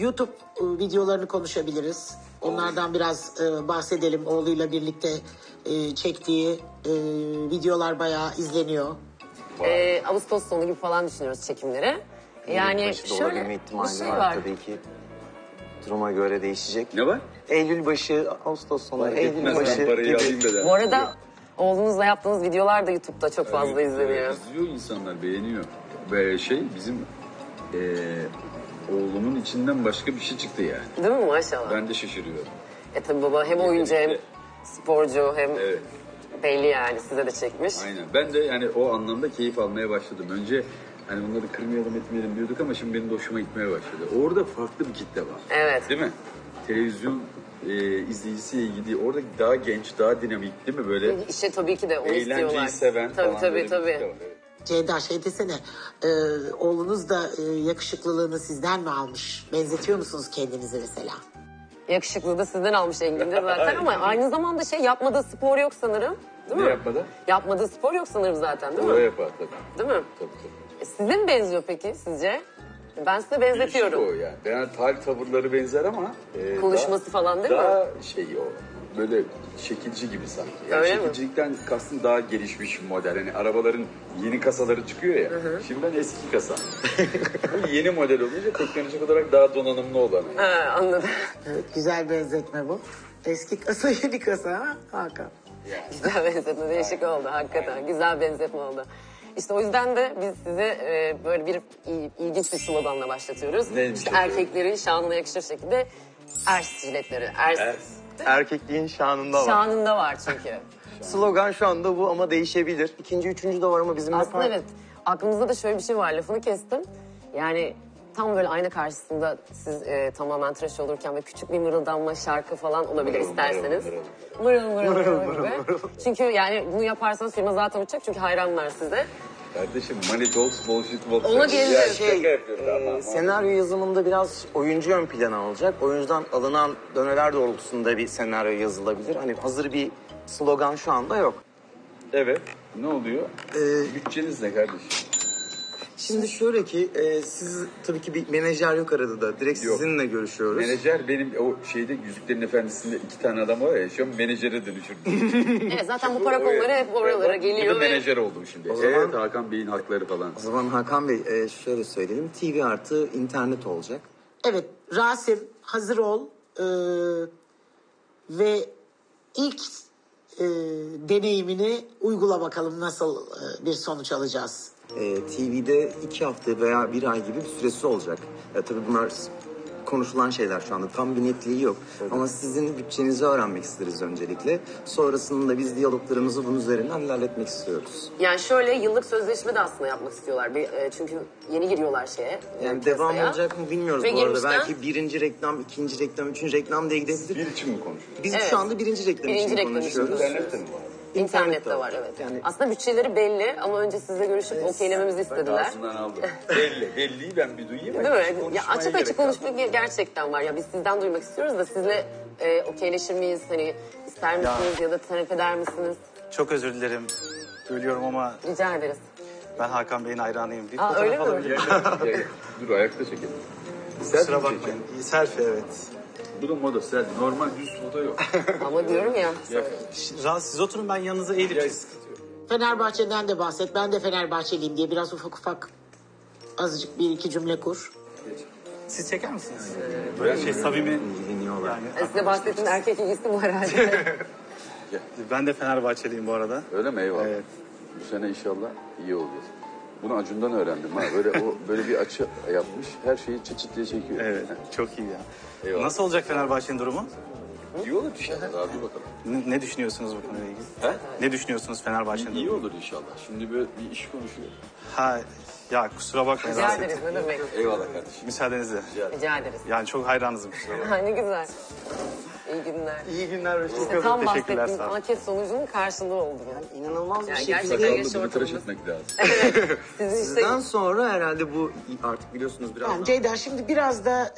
YouTube videolarını konuşabiliriz. Onlardan biraz bahsedelim. Oğluyla birlikte çektiği videolar bayağı izleniyor. Ağustos sonu gibi falan düşünüyoruz çekimleri. Yani şöyle bir şey var. Tabii ki duruma göre değişecek. Ne var? Eylül başı, Ağustos sonu, Eylül başı gibi. Bu arada oğlunuzla yaptığınız videolar da YouTube'da çok fazla izleniyor. İzliyor insanlar, beğeniyor. Ve şey bizim... oğlumun içinden başka bir şey çıktı yani. Değil mi maşallah? Ben de şaşırıyorum. Tabi baba hem oyuncu hem sporcu hem belli yani size de çekmiş. Aynen, ben de yani o anlamda keyif almaya başladım. Önce hani bunları kırmayalım etmeyelim diyorduk ama şimdi benim de hoşuma gitmeye başladı. Orada farklı bir kitle var. Evet. Değil mi? Televizyon izleyicisiyle ilgili orada daha genç, daha dinamik değil mi böyle? İşte tabii ki de onu eğlenceyi istiyorlar. Eğlenceyi seven tabii, falan tabii. Ceyda şey desene, oğlunuz da yakışıklılığını sizden mi almış? Benzetiyor musunuz kendinizi mesela? Yakışıklılığı da sizden almış Engin'de zaten ama aynı zamanda şey yapmadığı spor yok sanırım. Değil mi? Ne yapmadı? Yapmadığı spor yok sanırım zaten değil mi? O yapar tabii. Değil mi? Tabii. Size mi benziyor peki sizce? Ben size benzetiyorum. İşte o yani. Yani tarih tavırları benzer ama... konuşması falan değil daha mi? Daha şey o... Böyle şekilci gibi sanki. Yani şekilcilikten kastım daha gelişmiş bir model. Hani arabaların yeni kasaları çıkıyor ya. Şimdi ben eski kasa. Yeni model olunca teknolojik olarak daha donanımlı olan. Yani. Ha, anladım. Evet, güzel benzetme bu. Eski kasa yeni kasa ha Hakan. Yani. Güzel benzetme değişik oldu hakikaten. Aynen. Güzel benzetme oldu. İşte o yüzden de biz size böyle bir ilginç bir sloganla başlatıyoruz. Neymiş işte erkeklerin şanına yakışır şekilde Ers jiletleri. Ers. Erkekliğin şanında var. Şanında var çünkü. Slogan şu anda bu ama değişebilir. İkinci, üçüncü de var ama bizim... Aslında evet. Aklımızda da şöyle bir şey var, lafını kestim. Yani tam böyle ayna karşısında siz tamamen tıraş olurken... ...ve küçük bir mırıldanma şarkı falan olabilir isterseniz. Mırıl mırıl gibi. Çünkü yani bunu yaparsanız firma zaten uçacak çünkü hayranlar size. Kardeşim money talks, bullshit walks. Ona gelince senaryo yazımında biraz oyuncu ön plana alacak. Oyuncudan alınan döneler doğrultusunda bir senaryo yazılabilir. Hani hazır bir slogan şu anda yok. Evet. Ne oluyor? Bütçeniz ne kardeşim? Şimdi şöyle ki siz tabii ki bir menajer yok arada da. Direkt sizinle görüşüyoruz. Menajer benim o şeyde Yüzüklerin Efendisi'nde 2 tane adam var ya. Şu an menajere dönüşürdüm. Evet zaten şimdi bu para konuları hep oralara geliyor. Bu da menajer oldum şimdi. O zaman Hakan Bey'in hakları falan. O zaman Hakan Bey şöyle söyleyelim. TV artı internet olacak. Evet Rasim hazır ol. Ve ilk deneyimini uygula bakalım nasıl bir sonuç alacağız. TV'de 2 hafta veya 1 ay gibi bir süresi olacak. Tabii bunlar konuşulan şeyler şu anda. Tam bir netliği yok. Evet. Ama sizin bütçenizi öğrenmek isteriz öncelikle. Sonrasında biz diyaloglarımızı bunun üzerinden ilerletmek istiyoruz. Yani şöyle yıllık sözleşme de aslında yapmak istiyorlar. Çünkü yeni giriyorlar şeye. Yani devam olacak mı bilmiyoruz bu arada. Belki 1. reklam, 2. reklam, 3. reklam diye gidebilir. Bir için mi konuşuyoruz? Biz şu anda 1. reklam için konuşuyoruz. İnternette mi var? İnternette var evet. Yani... Aslında bütçeleri belli ama önce sizle görüşüp okeylememizi istediler. Ağzından aldım. Belliyi ben bir duyayım. Değil mi? Ya açık konuşmak gerçekten var. Ya biz sizden duymak istiyoruz da sizle okeyleşir miyiz? Hani ister misiniz ya da tarif eder misiniz? Çok özür dilerim. Söylüyorum ama... Rica ederiz. Ben Hakan Bey'in hayranıyım diye. Aa, öyle mi? Dur ayakta çekelim. Kusura bakmayın. Selfie evet. Bu da moda selfie. Normal düz foto yok. Ama diyorum ya. Siz oturun ben yanınıza eğilip. Fenerbahçe'den de bahset. Ben de Fenerbahçeliyim diye biraz ufak ufak azıcık bir iki cümle kur. Siz çeker misiniz? Böyle şey samimi. Yani, size bahsettiğin erkek ilgisi bu herhalde. Ben de Fenerbahçeliyim bu arada. Öyle mi? Eyvallah. Evet. Bu sene inşallah iyi oluyor. Bunu Acun'dan öğrendim ha. Böyle o böyle bir açı yapmış. Her şeyi çıt çıt diye çekiyor. Evet. Çok iyi ya. Eyvallah. Nasıl olacak Fenerbahçe'nin durumu? İyi olur inşallah. Daha bir bakalım. Ne düşünüyorsunuz bu konuyla ilgili? He? Ne düşünüyorsunuz Fenerbahçe'nin? İyi olur inşallah. Şimdi böyle bir iş konuşuyor. Ha ya kusura bakmayın. Rica ederiz ne demek? Eyvallah kardeşim. Müsaadenizle. Rica ederiz. Yani çok hayranızım kusura bakmayın. Ne güzel. İyi günler. İyi günler. İşte tam bahsettiğimiz anket sonucunun karşılığı oldu. Yani inanılmaz bir şey. Gerçekten yaşam ortamımız. Evet. Sizden sonra herhalde bu artık biliyorsunuz biraz. Tamam Ceyda şimdi biraz da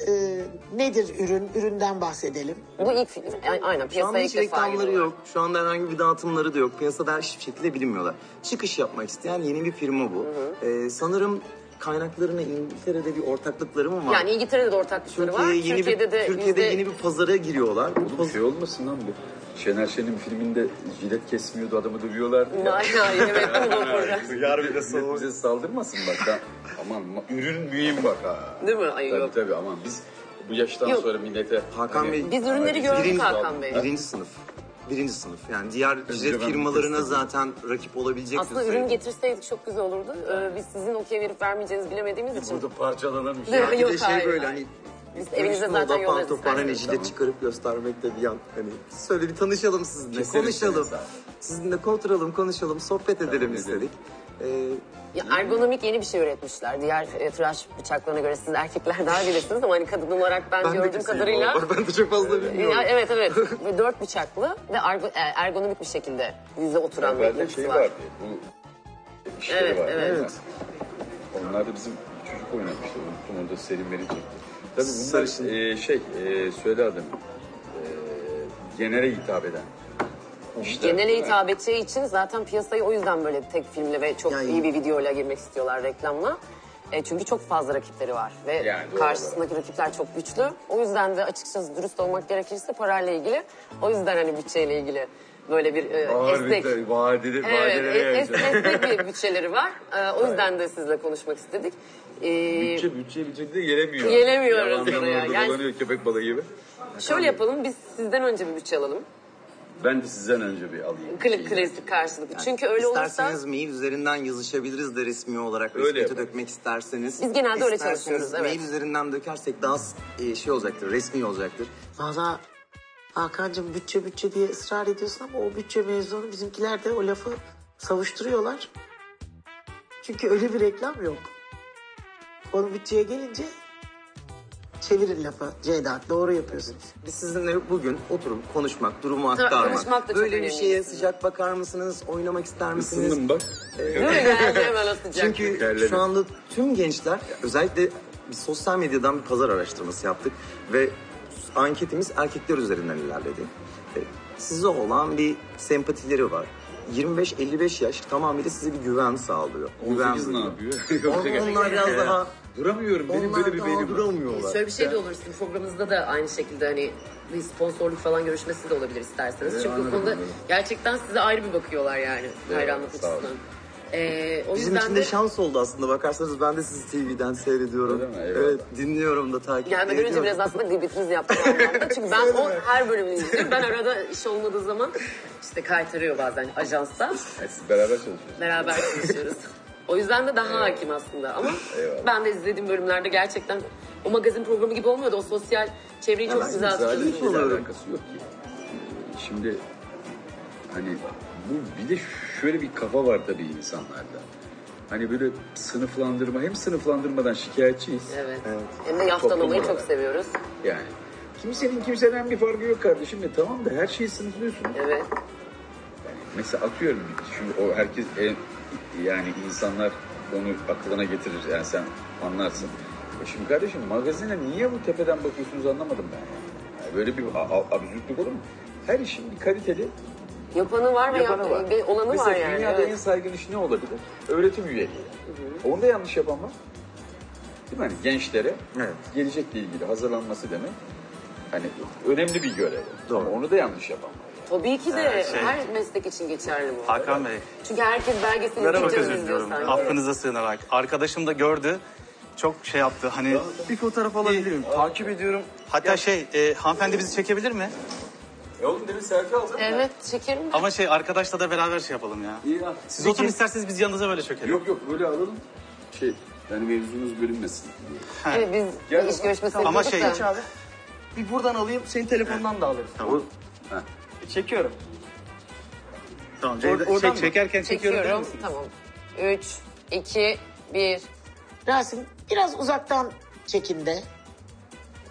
nedir ürün? Üründen bahsedelim. Bu ilk film. Aynen piyasaya ilk defa. Şu anda hiç reklamları yok. Şu anda herhangi bir dağıtımları da yok. Piyasada hiçbir şekilde bilinmiyorlar. Çıkış yapmak isteyen yeni bir firma bu. Hı hı. Sanırım... Kaynaklarına İngiltere'de bir ortaklıkları mı var? Yani İngiltere'de de ortaklıkları Türkiye'ye var. Türkiye'de yeni bir pazara giriyorlar. Bu şey olmasın lan bu. Şener Şen'in filminde jilet kesmiyordu adamı dövüyorlardı. Aynen evet bu doğru. Bize saldırmasın bak ha. Aman ürün mühim bak ha. Değil mi? Ay, tabii yok. Tabii aman biz bu yaştan yok. Sonra millete... Hakan Bey... Biz ürünleri gördük Hakan Bey. Birinci sınıf. Birinci sınıf yani diğer ücret firmalarına zaten rakip olabilecek. Aslında ürün getirseydik çok güzel olurdu. Biz sizin okey verip vermeyeceğinizi bilemediğimiz için. Burada parçalanırmış. Ya. Bir de şey böyle hani... Biz evinize zaten yol ederiz. Hani jilet çıkarıp göstermek de bir yan. Hani söyle bir tanışalım sizinle, konuşalım. Sizinle oturalım, konuşalım, sohbet edelim istedik. Ya ergonomik yeni bir şey üretmişler. Diğer tıraş bıçaklarına göre siz erkekler daha bilirsiniz ama hani kadın olarak ben gördüğüm kadarıyla... Ben de çok fazla bilmiyorum. Ya, evet evet. 4 bıçaklı ve ergonomik bir şekilde yüze oturan bir yapısı şey var. Bu işleri evet, var. Evet evet. Onlar da bizim çocuk oynamıştı. Unuttum onu da Selim Meri çekti. Tabii bunlar söylerdim. Genere hitap eden. İşte, genele hitap edeceği için zaten piyasayı o yüzden böyle tek filmle ve çok yani, iyi bir videoyla girmek istiyorlar reklamla. Çünkü çok fazla rakipleri var ve yani, karşısındaki rakipler çok güçlü. O yüzden de açıkçası dürüst olmak gerekirse parayla ilgili. O yüzden hani bütçeyle ilgili böyle bir esnek bir bütçeleri var. O yüzden de sizinle konuşmak istedik. Bütçe de gelemiyor. Gelemiyoruz oraya. Yani, köpek balığı gibi. Şöyle yapalım biz sizden önce bir bütçe alalım. Ben de sizden önce bir alayım. Klasik karşılık. Yani çünkü öyle olursa... İsterseniz mail üzerinden yazışabiliriz de resmi olarak. Resmiyete dökmek isterseniz. Biz genelde öyle çalışıyoruz. Mail üzerinden dökersek daha şey olacaktır, resmi olacaktır. Valla Hakan'cığım bütçe diye ısrar ediyorsun ama o bütçe mevzunu bizimkiler de o lafı savuşturuyorlar. Çünkü öyle bir reklam yok. Konu bütçeye gelince... Çevirin lafı Ceyda, doğru yapıyorsunuz. Biz sizinle bugün oturup konuşmak, durumu aktarmak. Böyle bir şeye sıcak bakar mısınız, oynamak ister misiniz? Isındım bak. Çünkü şu anda tüm gençler, özellikle biz sosyal medyadan bir pazar araştırması yaptık. Ve anketimiz erkekler üzerinden ilerledi. Size olan bir sempatileri var. 25-55 yaş tamamıyla size bir güven sağlıyor. 18 ne yapıyor? Onlar biraz daha... Duramıyorum. Benim onlar böyle bir beynim duramıyorlar. Şöyle bir şey de olur. Sizin programınızda da aynı şekilde hani bir sponsorluk falan görüşmesi de olabilir isterseniz. Çünkü bu konuda gerçekten size ayrı bir bakıyorlar yani hayranlık açısından. Bizim için de şans oldu aslında bakarsanız ben de sizi TV'den seyrediyorum. Evet, dinliyorum da takip ediyorum. Gelmeden önce biraz aslında dibitiniz yaptım anlamda. Çünkü ben o her bölümünü izliyorum. Ben arada iş olmadığı zaman işte kaytarıyor bazen ajansta. Siz beraber çalışıyorsunuz. Beraber çalışıyoruz. O yüzden de daha hakim aslında ama ben de izlediğim bölümlerde gerçekten o magazin programı gibi olmuyordu. O sosyal çevreyi çok güzel tutuyordum. Hiç alakası yok ki. Şimdi hani bu bir de şöyle bir kafa var tabii insanlarda. Hani böyle sınıflandırma hem sınıflandırmadan şikayetçiyiz. Evet. Hem de yaftalamayı çok seviyoruz. Yani kimseden bir farkı yok kardeşim. Tamam da her şeyi sınıflıyorsun. Evet. Yani mesela atıyorum şimdi o herkes... Yani insanlar onu aklına getirir. Yani sen anlarsın. Şimdi kardeşim magazine niye bu tepeden bakıyorsunuz anlamadım ben. Yani böyle bir absürtlük olur mu? Her işin bir kaliteli Yapanı var ve olanı mesela var yani. Mesela dünyada en saygın iş ne olabilir? Öğretim üyeliği. Hı hı. Onda yanlış yapan var. Değil mi? Yani gençlere evet, gelecekle ilgili hazırlanması demek. Hani önemli bir görev. Doğru. Onu da yanlış yapan var. Tabii ki de her meslek için geçerli bu. Hakan Bey. Çünkü herkes belgesini izleyeceğiz diyor sanki. Affınıza sığınarak. Arkadaşım da gördü. Çok şey yaptı hani. Bir fotoğraf alabilir miyim? Takip ediyorum. Hatta ya, hanımefendi bizi çekebilir mi? Oğlum demin selfie aldım. Evet çekerim ben. Ama arkadaşla da beraber şey yapalım ya. İyi ya. Siz oturun isterseniz biz yanınıza böyle çökelim. Yok yok böyle alalım. Yani mevzumuz bölünmesin. Evet biz iş görüşmesi yapıyorduk da. Ama abi, bir buradan alayım senin telefondan da alırız. Tamam. Çekiyorum. Tamam. Çekerken çekiyorum. Tamam. 3, 2, 1. Rasim biraz uzaktan çekin de.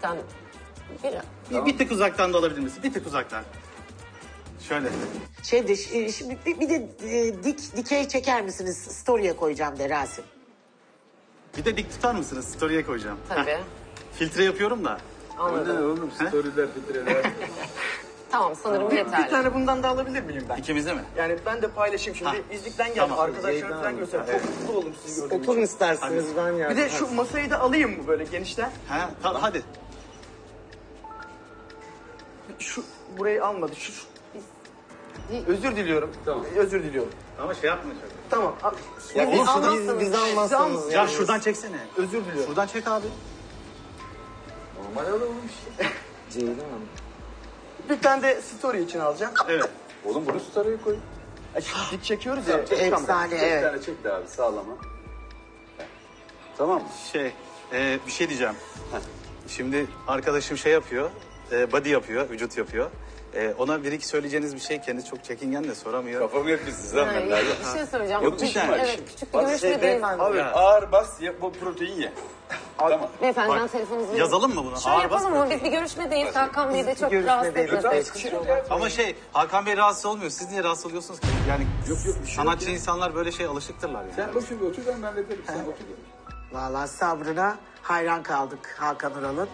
Tamam. Bir tık uzaktan da alabilir misin? Bir tık uzaktan. Şöyle. Şimdi bir de dikey çeker misiniz? Story'e koyacağım de Rasim. Bir de dik tutar mısınız? Story'e koyacağım. Tabii. Heh. Filtre yapıyorum da. Anladım. Oğlum story'ler filtreler. Tamam sanırım yeterli. Bir tane bundan da alabilir miyim ben? İkimize mi? Yani ben de paylaşayım şimdi. İzlikten geldim. Tamam. Arkadaşlarım falan göstereyim. Çok mutlu oldum sizi gördüğüm için. Oturun isterseniz ben yardım. Bir de şu masayı da alayım mı böyle genişten? Ha tamam hadi. Şu burayı almadı. Özür diliyorum. Tamam. Özür diliyorum. Ama yapma şöyle. Tamam. Ya biz almazsanız. Ya şuradan çeksene. Özür diliyorum. Şuradan çek abi. Normal olmuş. Ceyda Hanım. Bir tane de story için alacağım. Evet. Oğlum bunu story'e koy. Dik çekiyoruz ya. Efsane evet. Bir tane çek de abi sağlama. Tamam mı? Bir şey diyeceğim. Şimdi arkadaşım yapıyor. Body yapıyor, vücut yapıyor. Ona bir iki söyleyeceğiniz bir şey, kendi çok çekingen de soramıyor. Kafamı yapıyoruz siz zahmetlerden. Bir şey soracağım. Yok bir şey var. Evet, küçük bir görüşme değil var. Abi ağır bas, bu protein ye. Tamam. Beyefendi ben telefonunuzu... Yazalım mı bunu? Şöyle ağır yapalım mı? Biz bir görüşmedeyiz. Hakan Bey de çok rahatsız ediyoruz. Ama Hakan Bey rahatsız olmuyor. Siz niye rahatsız oluyorsunuz ki? Yani sanatçı insanlar böyle alışıktırlar yani. Sen boşuna otur, ben hallederim. Sen otur. Vallahi sabrına hayran kaldık Hakan Ural'ın.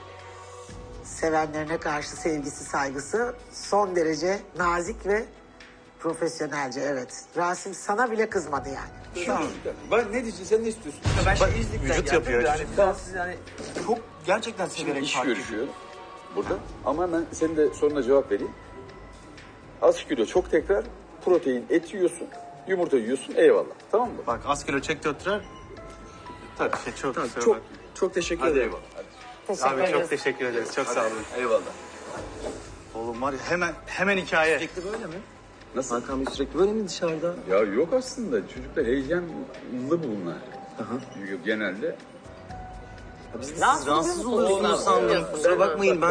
Sevenlerine karşı sevgisi, saygısı son derece nazik ve profesyonelce, evet. Rasim sana bile kızmadı yani. Ben ne diyeceğim, sen ne istiyorsun? Vücut yapıyor. Çok gerçekten severek iş görüşüyor burada. Ama ben senin de soruna cevap vereyim. Az kilo çok tekrar, protein, et yiyorsun, yumurta yiyorsun, eyvallah. Tamam mı? Bak az kilo çekti ötürer. Tabii çok teşekkür ederim. Teşekkür ederiz. Çok teşekkür ederiz. Çok sağ olun. Eyvallah. Oğlum var ya hemen hikaye. Sürekli böyle mi? Nasıl? Hakan Bey sürekli böyle mi dışarıda? Ya yok aslında. Çocuklar heyecanlı bunlar. Aha. Yok genelde. Biz rahatsız oluyorsunuz sandım. Kusura bakmayın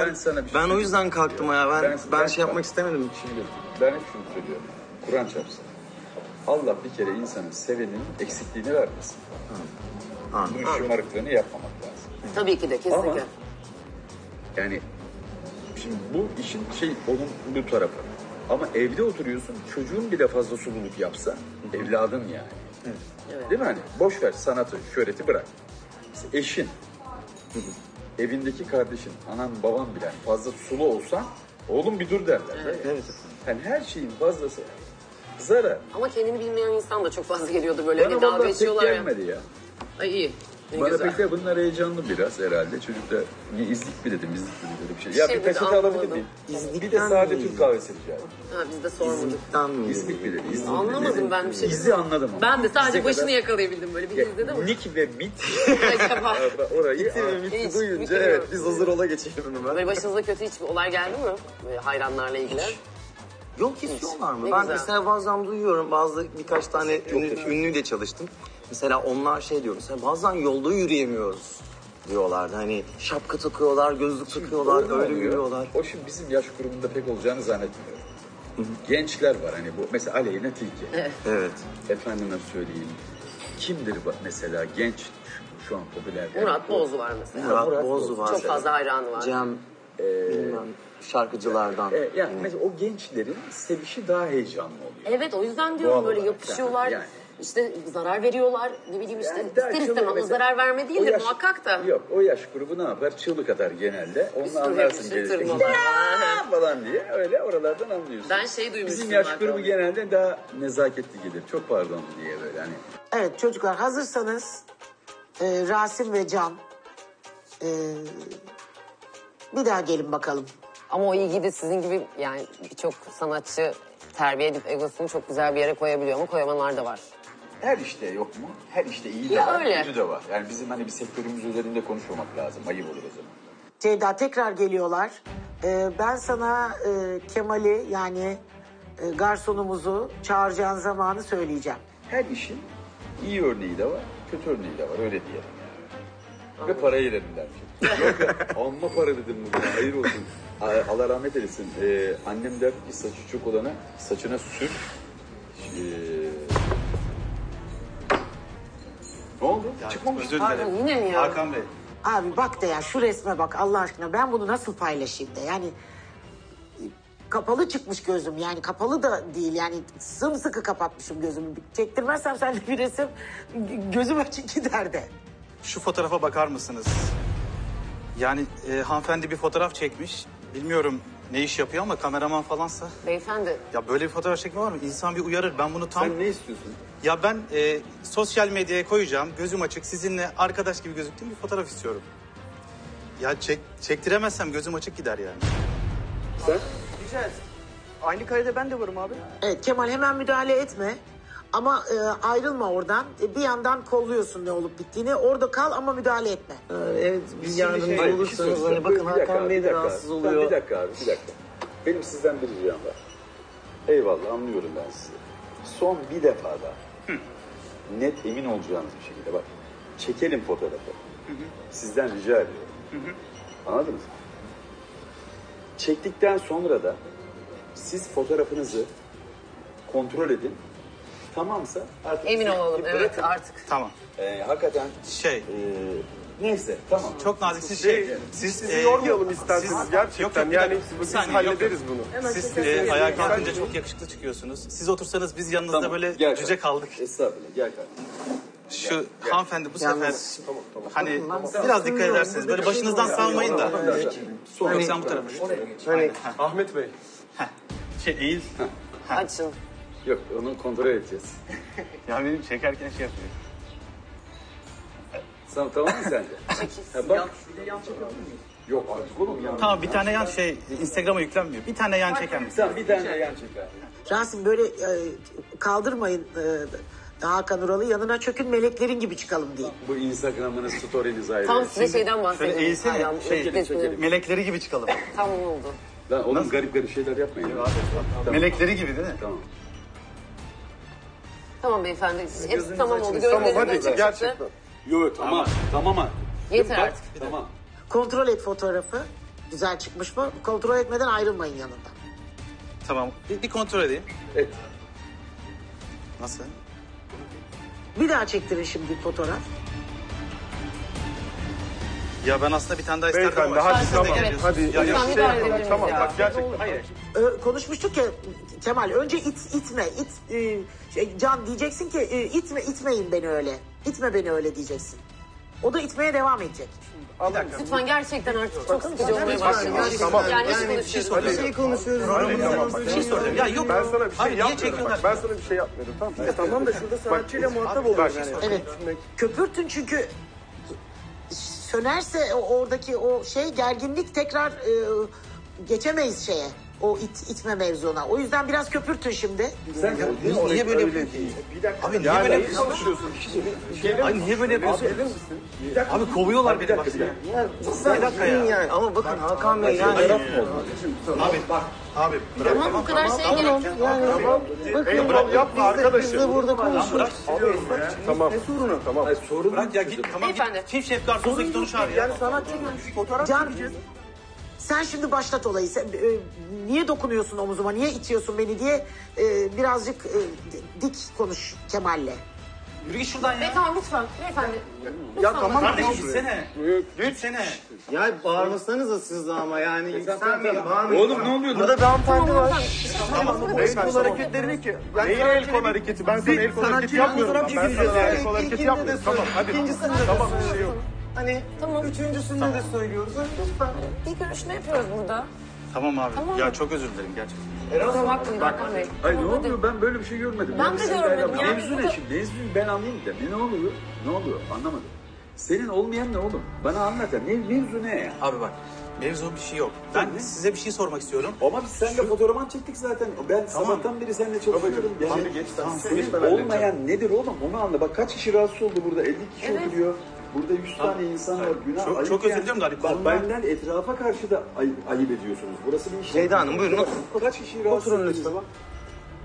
ben o yüzden kalktım ya. Ben yapmak istemedim. Şimdi ben hep şunu söylüyorum. Kur'an çarpsın. Allah bir kere insanın sevenin eksikliğini vermesin. Bunun şımarıklığını yapmamak lazım. Tabii ki de kesinlikle. Ama yani şimdi bu işin onun bu tarafı. Ama evde oturuyorsun çocuğun bile fazla sululuk yapsa evladın yani. Evet. Değil mi boş ver sanatı, şöhreti bırak. İşte eşin, evindeki kardeşin, anan baban bile fazla sulu olsa oğlum bir dur derler. Evet. Yani her şeyin fazlası zarar. Ama kendini bilmeyen insan da çok fazla geliyordu böyle. Bana vallahi pek gelmedi ya. Ay iyi. Bana pek bunlar heyecanlı biraz herhalde. Çocuklar izlik mi dedim, izlik mi dedim bir şey. Ya bir peçete alabilir miyim? Bir de sade Türk kahvesi rica ederim. Biz de sormadık. İzlikten mi? İzlik mi dedim? Anlamadım ben bir şey. İzi anladım ama. Ben de sadece başını yakalayabildim böyle. Bir izledim ama. Nick ve Mit. Acaba. Orayı Mit'i duyunca biz hazır ola geçelim hemen. Böyle başınıza kötü hiçbir olay geldi mi? Hayranlarla ilgili. Yok hiç yoklar mı? Ben mesela bazen duyuyorum. Birkaç tane ünlüyle çalıştım. Mesela onlar diyor, mesela bazen yolda yürüyemiyoruz diyorlar. Hani şapka takıyorlar, gözlük takıyorlar, öyle yürüyorlar. O şimdi bizim yaş grubunda pek olacağını zannetmiyorum. Gençler var bu. Mesela Aleyna Tilki. Evet. Efendime söyleyeyim. Kimdir mesela genç şu an popüler? Murat Boz var mesela. Murat Boz var. Çok fazla hayranı var. Cem, bilmem. Şarkıcılardan. Mesela o gençlerin sevişi daha heyecanlı oluyor. Evet o yüzden diyorum böyle yapışıyorlar. işte zarar veriyorlar. Ne bileyim işte yani ister istemem mesela, zarar verme değildir yaş, muhakkak da. Yok o yaş grubu ne yapar? Çığlık atar genelde. Onu anlarsın gelecek. Falan diye öyle oralardan anlıyorsun. Ben şey duymuştum. Bizim yaş grubu genelde daha nezaketli gelir. Çok pardon diye böyle hani. Evet çocuklar hazırsanız Rasim ve Can bir daha gelin bakalım. Ama o ilgi de sizin gibi yani birçok sanatçı terbiye edip egosunu çok güzel bir yere koyabiliyor ama koyamayanlar da var. Her işte yok mu? Her işte iyi de ya var, öyle. Kötü de var. Yani bizim hani bir sektörümüz üzerinde konuşmamak lazım. Ayıp olur o zaman. Ceyda tekrar geliyorlar. Ben sana Kemal'i yani garsonumuzu çağıracağın zamanı söyleyeceğim. Her işin iyi örneği de var, kötü örneği de var. Öyle diyelim yani. Anladım. Ve parayı verin derken. Yok amma para dedim bugün. Hayır olsun. Allah rahmet eylesin. Annem der ki saçı çok olana saçına sür. Ne oldu? Ya, çıkmamış. Özür dilerim. Yine mi ya? Hakan Bey. Abi bak da ya şu resme bak Allah aşkına. Ben bunu nasıl paylaşayım da yani. Kapalı çıkmış gözüm yani kapalı da değil yani sımsıkı kapatmışım gözümü. Çektirmezsem sen bir resim gözüm açık gider de. Şu fotoğrafa bakar mısınız? Yani hanımefendi bir fotoğraf çekmiş. Bilmiyorum ne iş yapıyor ama kameraman falansa. Beyefendi. Ya böyle bir fotoğraf çekme var mı? İnsan bir uyarır. Ben bunu tam... Sen ne istiyorsun? Ya ben sosyal medyaya koyacağım. Gözüm açık. Sizinle arkadaş gibi gözüktüğüm bir fotoğraf istiyorum. Ya çektiremezsem gözüm açık gider yani. Sen? Güzel. Aynı karede ben de varım abi. Evet Kemal hemen müdahale etme. Ama ayrılma oradan. Bir yandan kolluyorsun ne olup bittiğini. Orada kal ama müdahale etme. Evet bir yardımcı olursanız hani bakın Hakan Bey de rahatsız oluyor. Bir dakika abi bir dakika. Benim sizden bir ricam var. Eyvallah anlıyorum ben sizi. Son bir defa da net emin olacağınız bir şekilde bak. Çekelim fotoğrafı. Hı hı. Sizden rica ediyorum. Hı hı. Anladınız mı? Çektikten sonra da siz fotoğrafınızı kontrol edin. Tamamsa artık... Emin olalım evet artık. Tamam. Hakikaten... Şey... neyse tamam. Çok naziksiz şey. Sizi yormayalım isterseniz gerçekten. Yok, yani biz hallederiz bunu. Hemen siz ayağa kalkınca çok yakışıklı çıkıyorsunuz. Siz otursanız biz yanınızda tamam, böyle cüce kaldık. Estağfurullah gel kardeşim. Şu hanımefendi bu sefer hani biraz dikkat edersiniz. Böyle başınızdan salmayın da. Yok sen bu tarafa. Hani Ahmet Bey. Şey değil. Açın. Yok onu kontrol edeceğiz. Ya benim çekerken şey yapıyor. Sen tamam mı sen de? Bak. Yok artık oğlum ya. Tamam bir tane yan şey Instagram'a yüklenmiyor. Bir tane yan çeker misin? Tamam bir tane yan çeker. Rasim böyle kaldırmayın. Hakan Ural'ı yanına çökün meleklerin gibi çıkalım diye. Bu Instagram'ınız story'niz ayrı. Tam size şeyden bahsediyorum. Şöyle eğilsene. Çekelim. Melekleri gibi çıkalım. Tamam oldu. Lan oğlum nasıl? Garip garip şeyler yapmayın. Tamam. Melekleri gibi değil mi? Tamam. Tamam beyefendi. Hepsi tamam oldu. Tamam hadi gerçekten. Yok tamam. Tamam artık. Yeter artık. Tamam. Kontrol et fotoğrafı. Güzel çıkmış mı? Kontrol etmeden ayrılmayın yanından. Tamam. Bir kontrol edeyim. Evet. Nasıl? Bir daha çektirin şimdi bir fotoğraf. Ya ben aslında bir tane daha isterdim ama. Hadi tamam. Hadi. Ya, tamam ya. Bak gerçekten. Hayır. Konuşmuştuk ya Kemal önce itme. Can diyeceksin ki itmeyin beni öyle. İtme beni öyle diyeceksin. O da itmeye devam edecek. Lütfen gerçekten artık çok sıkıcı olmaya başladı. Yani bir şey soruyorum. Ya yok. Ben sana bir şey yapmıyorum. Ben sana bir şey yapmıyorum. Tamam. Tamam da şurada sanatçıyla muhatap oluyorsun yani. Evet. Köpürtün çünkü sönerse oradaki o şey gerginlik tekrar geçemeyiz şeye. O itme mevzuna. O yüzden biraz köpürtün şimdi. Sen niye böyle yapıyorsun? Bir dakika. Abi niye böyle yapıyorsun? Abi niye böyle yapıyorsun? Abi kovuyorlar beni bak. Bir dakika ya. Ama bakın Hakan Bey yani. Abi bak. Abi bırak. Ama bu kadar şey gerek. Bakın bırak yapma arkadaşım. Biz de burada konuşuruz. Tamam. Ne sorunu? Tamam. Sorun. Bırak ya git. Tamam git. Çift şefkar sosu git onu çağır ya. Yani sanatçı görmüş. Fotoğraf çekeceğiz. Sen şimdi başlat olayı. Sen, niye dokunuyorsun omuzuma, niye itiyorsun beni diye birazcık dik konuş Kemal'le. Yürü git şuradan ya. Bekan lütfen. Beyefendi. Ya tamam. Kardeşim gitsene. Gitsene. Ya bağırmasanıza siz de ama yani. Yükselmeyin. Bağırmayın. Oğlum ne oluyor? Burada bir hanımefendi var. Tamam. El kol hareketlerini ki. Neyin el kol hareketi? Ben sana el kol hareketi yapmıyorum. Ben sana el kol hareketi yapmıyorum. Tamam hadi. İkincisinde de söylüyorum. Hani üçüncüsünde de söylüyoruz. Lütfen. İlk görüşme yapıyoruz burada. Tamam abi. Tamam. Ya çok özür dilerim gerçekten. Erasım hakkında Hakan Bey. Ay ne oluyor? Ben böyle bir şey görmedim. Ben de görmedim. Mevzu ne şimdi? Mevzuyu ben anlayayım da. Ne oluyor? Ne oluyor? Anlamadım. Senin olmayan ne oğlum? Bana anlat ya. Mevzu ne ya? Abi bak. Mevzu bir şey yok. Ben size bir şey sormak istiyorum. Ama biz seninle fotoğrafını çektik zaten. Ben sabahtan beri seninle çalışıyorum. Abi geç. Senin olmayan nedir oğlum? Onu anla. Bak kaç kişi rahatsız oldu burada? 50 kişi oturuyor. Burada 100 tane insan var. Günah çok, ayıp. Çok özür diliyorum yani. Galiba. Benden etrafa karşı da ayıp ediyorsunuz. Burası bir iş. Ceyda Hanım buyurun. Kaç kişiyi rahatsız ettiniz?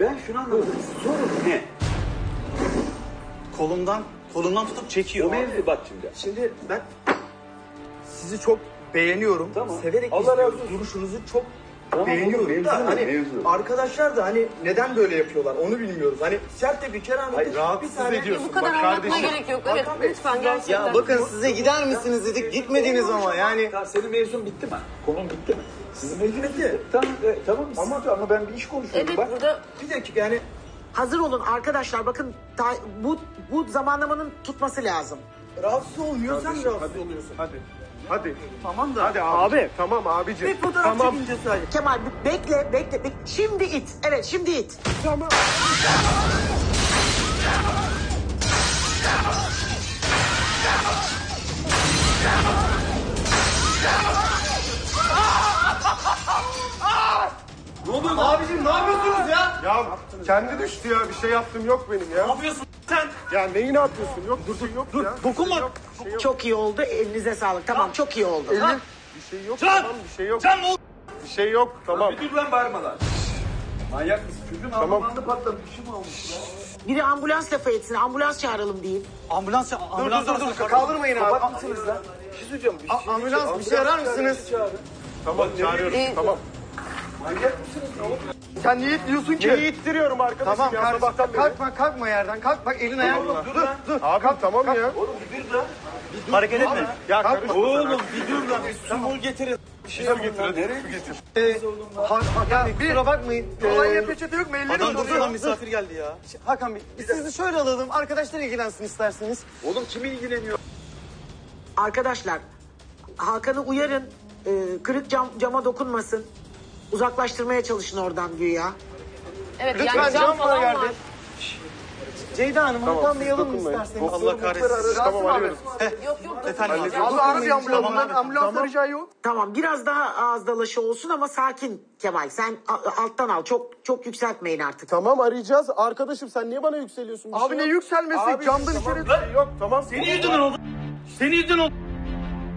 Ben şunu anladım. Sorun ne? Kolumdan tutup çekiyor. O mevzu bak şimdi. Şimdi ben sizi çok beğeniyorum. Tamam. Severek izliyorum. Duruşunuzu çok beğeniyorum. Mevzu da hani mevzu. Arkadaşlar da hani neden böyle yapıyorlar onu bilmiyoruz. Hani sert de bir kere anlattık. Rahatsız ediyorsun. Bu kadar anlatmaya gerek yok. Evet lütfen gerçekten. Ya bakın size gider misiniz dedik. Gitmediğiniz ama yani. Ya senin mevzun bitti mi? Konum bitti mi? Sizin mevzun bitti. Tamam ama ben bir iş konuşuyorum. Evet bak. Burada. Bir dakika yani. Hazır olun arkadaşlar bakın bu zamanlamanın tutması lazım. Rahatsız olmuyorsan rahatsız oluyorsun. Hadi. Tamam da. Hadi abi. Tamam abicim. Bir fotoğraf çekince söyle. Kemal bekle. Şimdi it. Evet şimdi it. Tamam. Ne oluyor abicim? Ne yapıyorsunuz ya? Ya kendi düştü ya. Bir şey yaptım yok benim ya. Ne yapıyorsun? Sen. Ya neyi ne yapıyorsun? Yok dur ya. Dokunma. Şey yok, şey çok iyi oldu. Elinize sağlık. Tamam ya. Çok iyi oldu. Elim. Bir şey yok. Can. Tamam bir şey yok. Can oldu. Bir şey yok. Tamam. Bir dur lan bağırmalar. Manyak mısın? Çocuğun ambulansla patladı. Bir şey mi olmuş ya? Biri ambulans lafı etsin. Ambulans çağıralım diyeyim. Ambulans. Kaldırmayın abi. Kapatmışsınız lan. Bir şey söyleyeceğim. Ambulans bir şey arar mısınız? Tamam çağırıyoruz. Tamam. Manyak mısınız? Ne oldu? Sen niye itliyorsun ki? Niye ittiriyorum arkadaşım? Tamam ya, kardeşim kalkma yerden kalk bak elin ayağın. Dur. Abi kalk, tamam kalk. Ya. Oğlum bir dur lan. Hareket etme. Ya kardeşim. Oğlum bir dur lan. Sumur getirin. Sumur getirin. Nereye getir? Hakan Bey kusura bakmayın. Olaya peçete yok mu? Ellerim durdu lan misafir geldi ya. Hakan Bey sizi şöyle alalım. Arkadaşlar ilgilensin isterseniz. Oğlum kim ilgileniyor? Arkadaşlar Hakan'ı uyarın. Kırık cama dokunmasın. Uzaklaştırmaya çalışın oradan güya. Evet, lütfen yani cam falan yerde. Ceyda Hanım, tamam, Hakan Bey alın mı isterseniz? Allah kahretsin. Tamam, arıyoruz. Yok. Allah arı bir ambulans. Ambulans arayacağı yok. Tamam, biraz daha ağız dalaşı olsun ama sakin Kemal. Sen alttan al, çok yükseltmeyin artık. Tamam, arayacağız. Arkadaşım sen niye bana yükseliyorsun? Abi ne yükselmesi? Camdan içeri... Yok, tamam. Seni yedin oldu.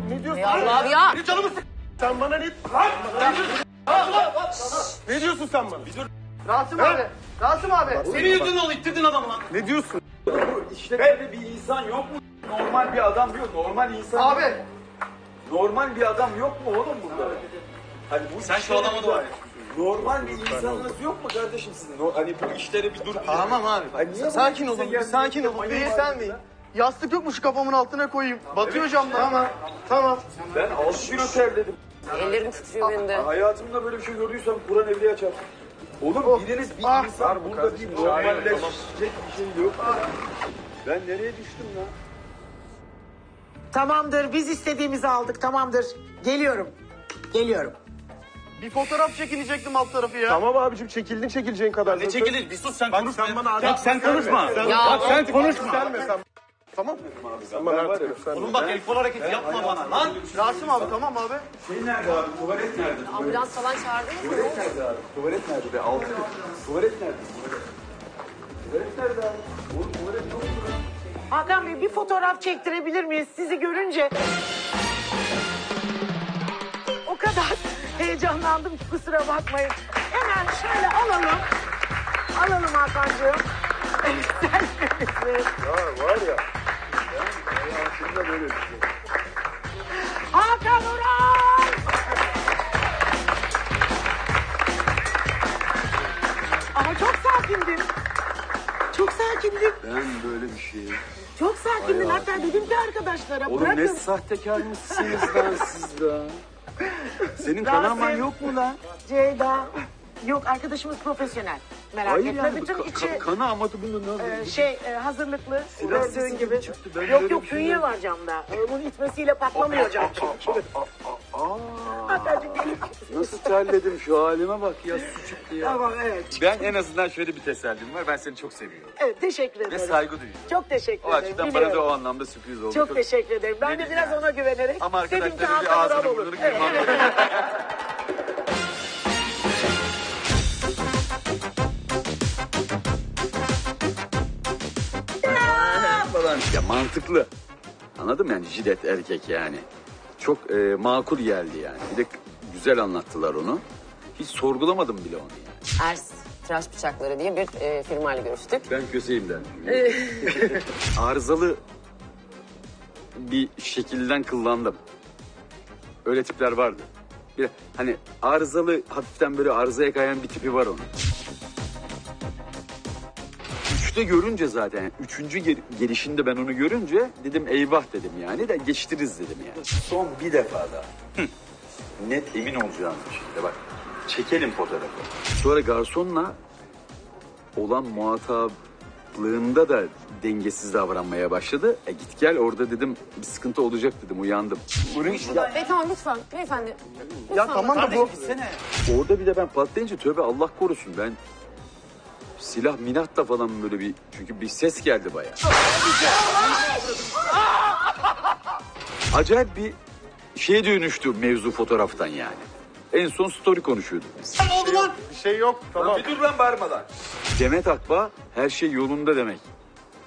Ne diyorsun? Allah ya. Ne canımı s***? Sen bana ne... Ne diyorsun sen bana? Rasim abi. Seni yüzünden ittirdin adamı lan. Ne diyorsun? İşte böyle bir insan yok mu? Normal bir adam diyor. Normal insan. Abi. Yok. Normal bir adam yok mu oğlum burada? Hani bu sen şu adama dua et. Normal bir insanınız yok mu kardeşim sizin? Hani bu işlere bir dur. Tamam abi. Hani sakin olun. Sakin olun. Değil sen değil. Yastık yok mu şu kafamın altına koyayım? Tamam, batıyor evet, camdan. Tamam. Ben 6 kilo terledim. Ellerim titriyor benim de. Hayatımda böyle bir şey gördüysem Kur'an evliya çarptı. Oğlum biriniz bir insan burada bir normalleşecek bir şey yok. Ben nereye düştüm lan? Tamamdır biz istediğimizi aldık tamamdır. Geliyorum. Bir fotoğraf çekilecektim alt tarafı ya. Tamam abicim çekileceğin kadar. Ne çekilir? Bir sus sen konuşma. Bak sen konuşma. Tamam mı abi? Oğlum bak el kol hareketi yapma bana lan. Rasim abi tamam abi. Şey nerede abi? Tuvalet nerede? Ambulans falan çağırdınız mı? Tuvalet nerede be? Altı. Tuvalet nerede abi? Oğlum tuvalet ne oldu lan? Hakan Bey bir fotoğraf çektirebilir miyiz? Sizi görünce o kadar heyecanlandım ki kusura bakmayın. Hemen şöyle alalım. Alalım Hakan'cığım. Ya var ya. Hayatımda böyle bir şey. Hakan Ural! Ama çok sakindin. sakindim. Ben böyle bir şey... Çok sakindim. Hatta dedim ki arkadaşlara oğlum bırakın. Oğlum ne sahtekarmışsınız lan siz de. Senin kanalman yok mu lan? Ceyda. Yok arkadaşımız profesyonel. Merak etme yani, bütün içi... Kana ama bunu ne? Hazırlıklı. Gördüğün gibi. Yok yok künye var camda. Onun itmesiyle patlamıyor cam. Nasıl terledim şu halime bak ya, su çıktı ya. Tamam evet. Ben en azından şöyle bir tesellim var. Ben seni çok seviyorum. Evet teşekkür ederim. Ve saygı duyuyorum. Çok teşekkür ederim. O açıdan bana da o anlamda sürpriz oldu. Çok teşekkür ederim. Ben de biraz ona güvenerek. Ama arkadaşlar bir ağzını bulur. Evet. Ya mantıklı. Anladın mı yani, jilet erkek yani. Çok makul geldi yani. Bir de güzel anlattılar onu. Hiç sorgulamadım bile onu yani. Ers Tıraş Bıçakları diye bir firmayla görüştük. Ben köseyim derdim. Arızalı bir şekilden kıllandım. Öyle tipler vardı. Bir, hani arızalı, hafiften böyle arızaya kayan bir tipi var onun. Görünce zaten üçüncü gelişinde ben onu görünce dedim eyvah dedim yani, de geçtiriz dedim yani. Son bir defa daha net emin olacağım şimdi bak, çekelim fotoğrafı. Sonra garsonla olan muhataplığında da dengesiz davranmaya başladı. Git gel orada dedim bir sıkıntı olacak dedim, uyandım. Tamam lütfen beyefendi. Ya tamam da bu. Orada bir de ben patlayınca tövbe Allah korusun ben. Silah minat da falan böyle bir... Çünkü bir ses geldi bayağı. Acayip bir şeye dönüştü mevzu fotoğraftan yani. En son story konuşuyorduk biz. Ne oldu lan? Bir şey yok. Tamam. Bir dur lan bağırmadan. Demet Akba her şey yolunda demek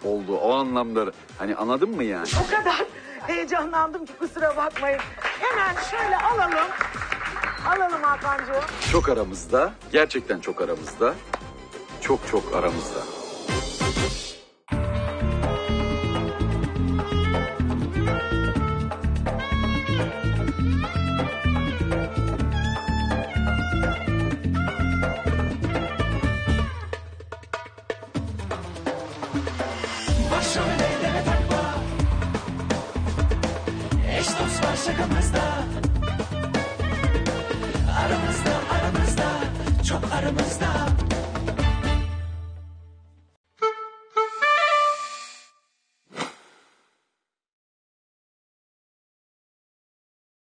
oldu. O anlamda hani anladın mı yani? O kadar heyecanlandım ki kusura bakmayın. Hemen şöyle alalım. Alalım Hakan'cığım. Çok aramızda. Gerçekten çok aramızda. Çok çok aramızda. Aramızda, aramızda, çok aramızda.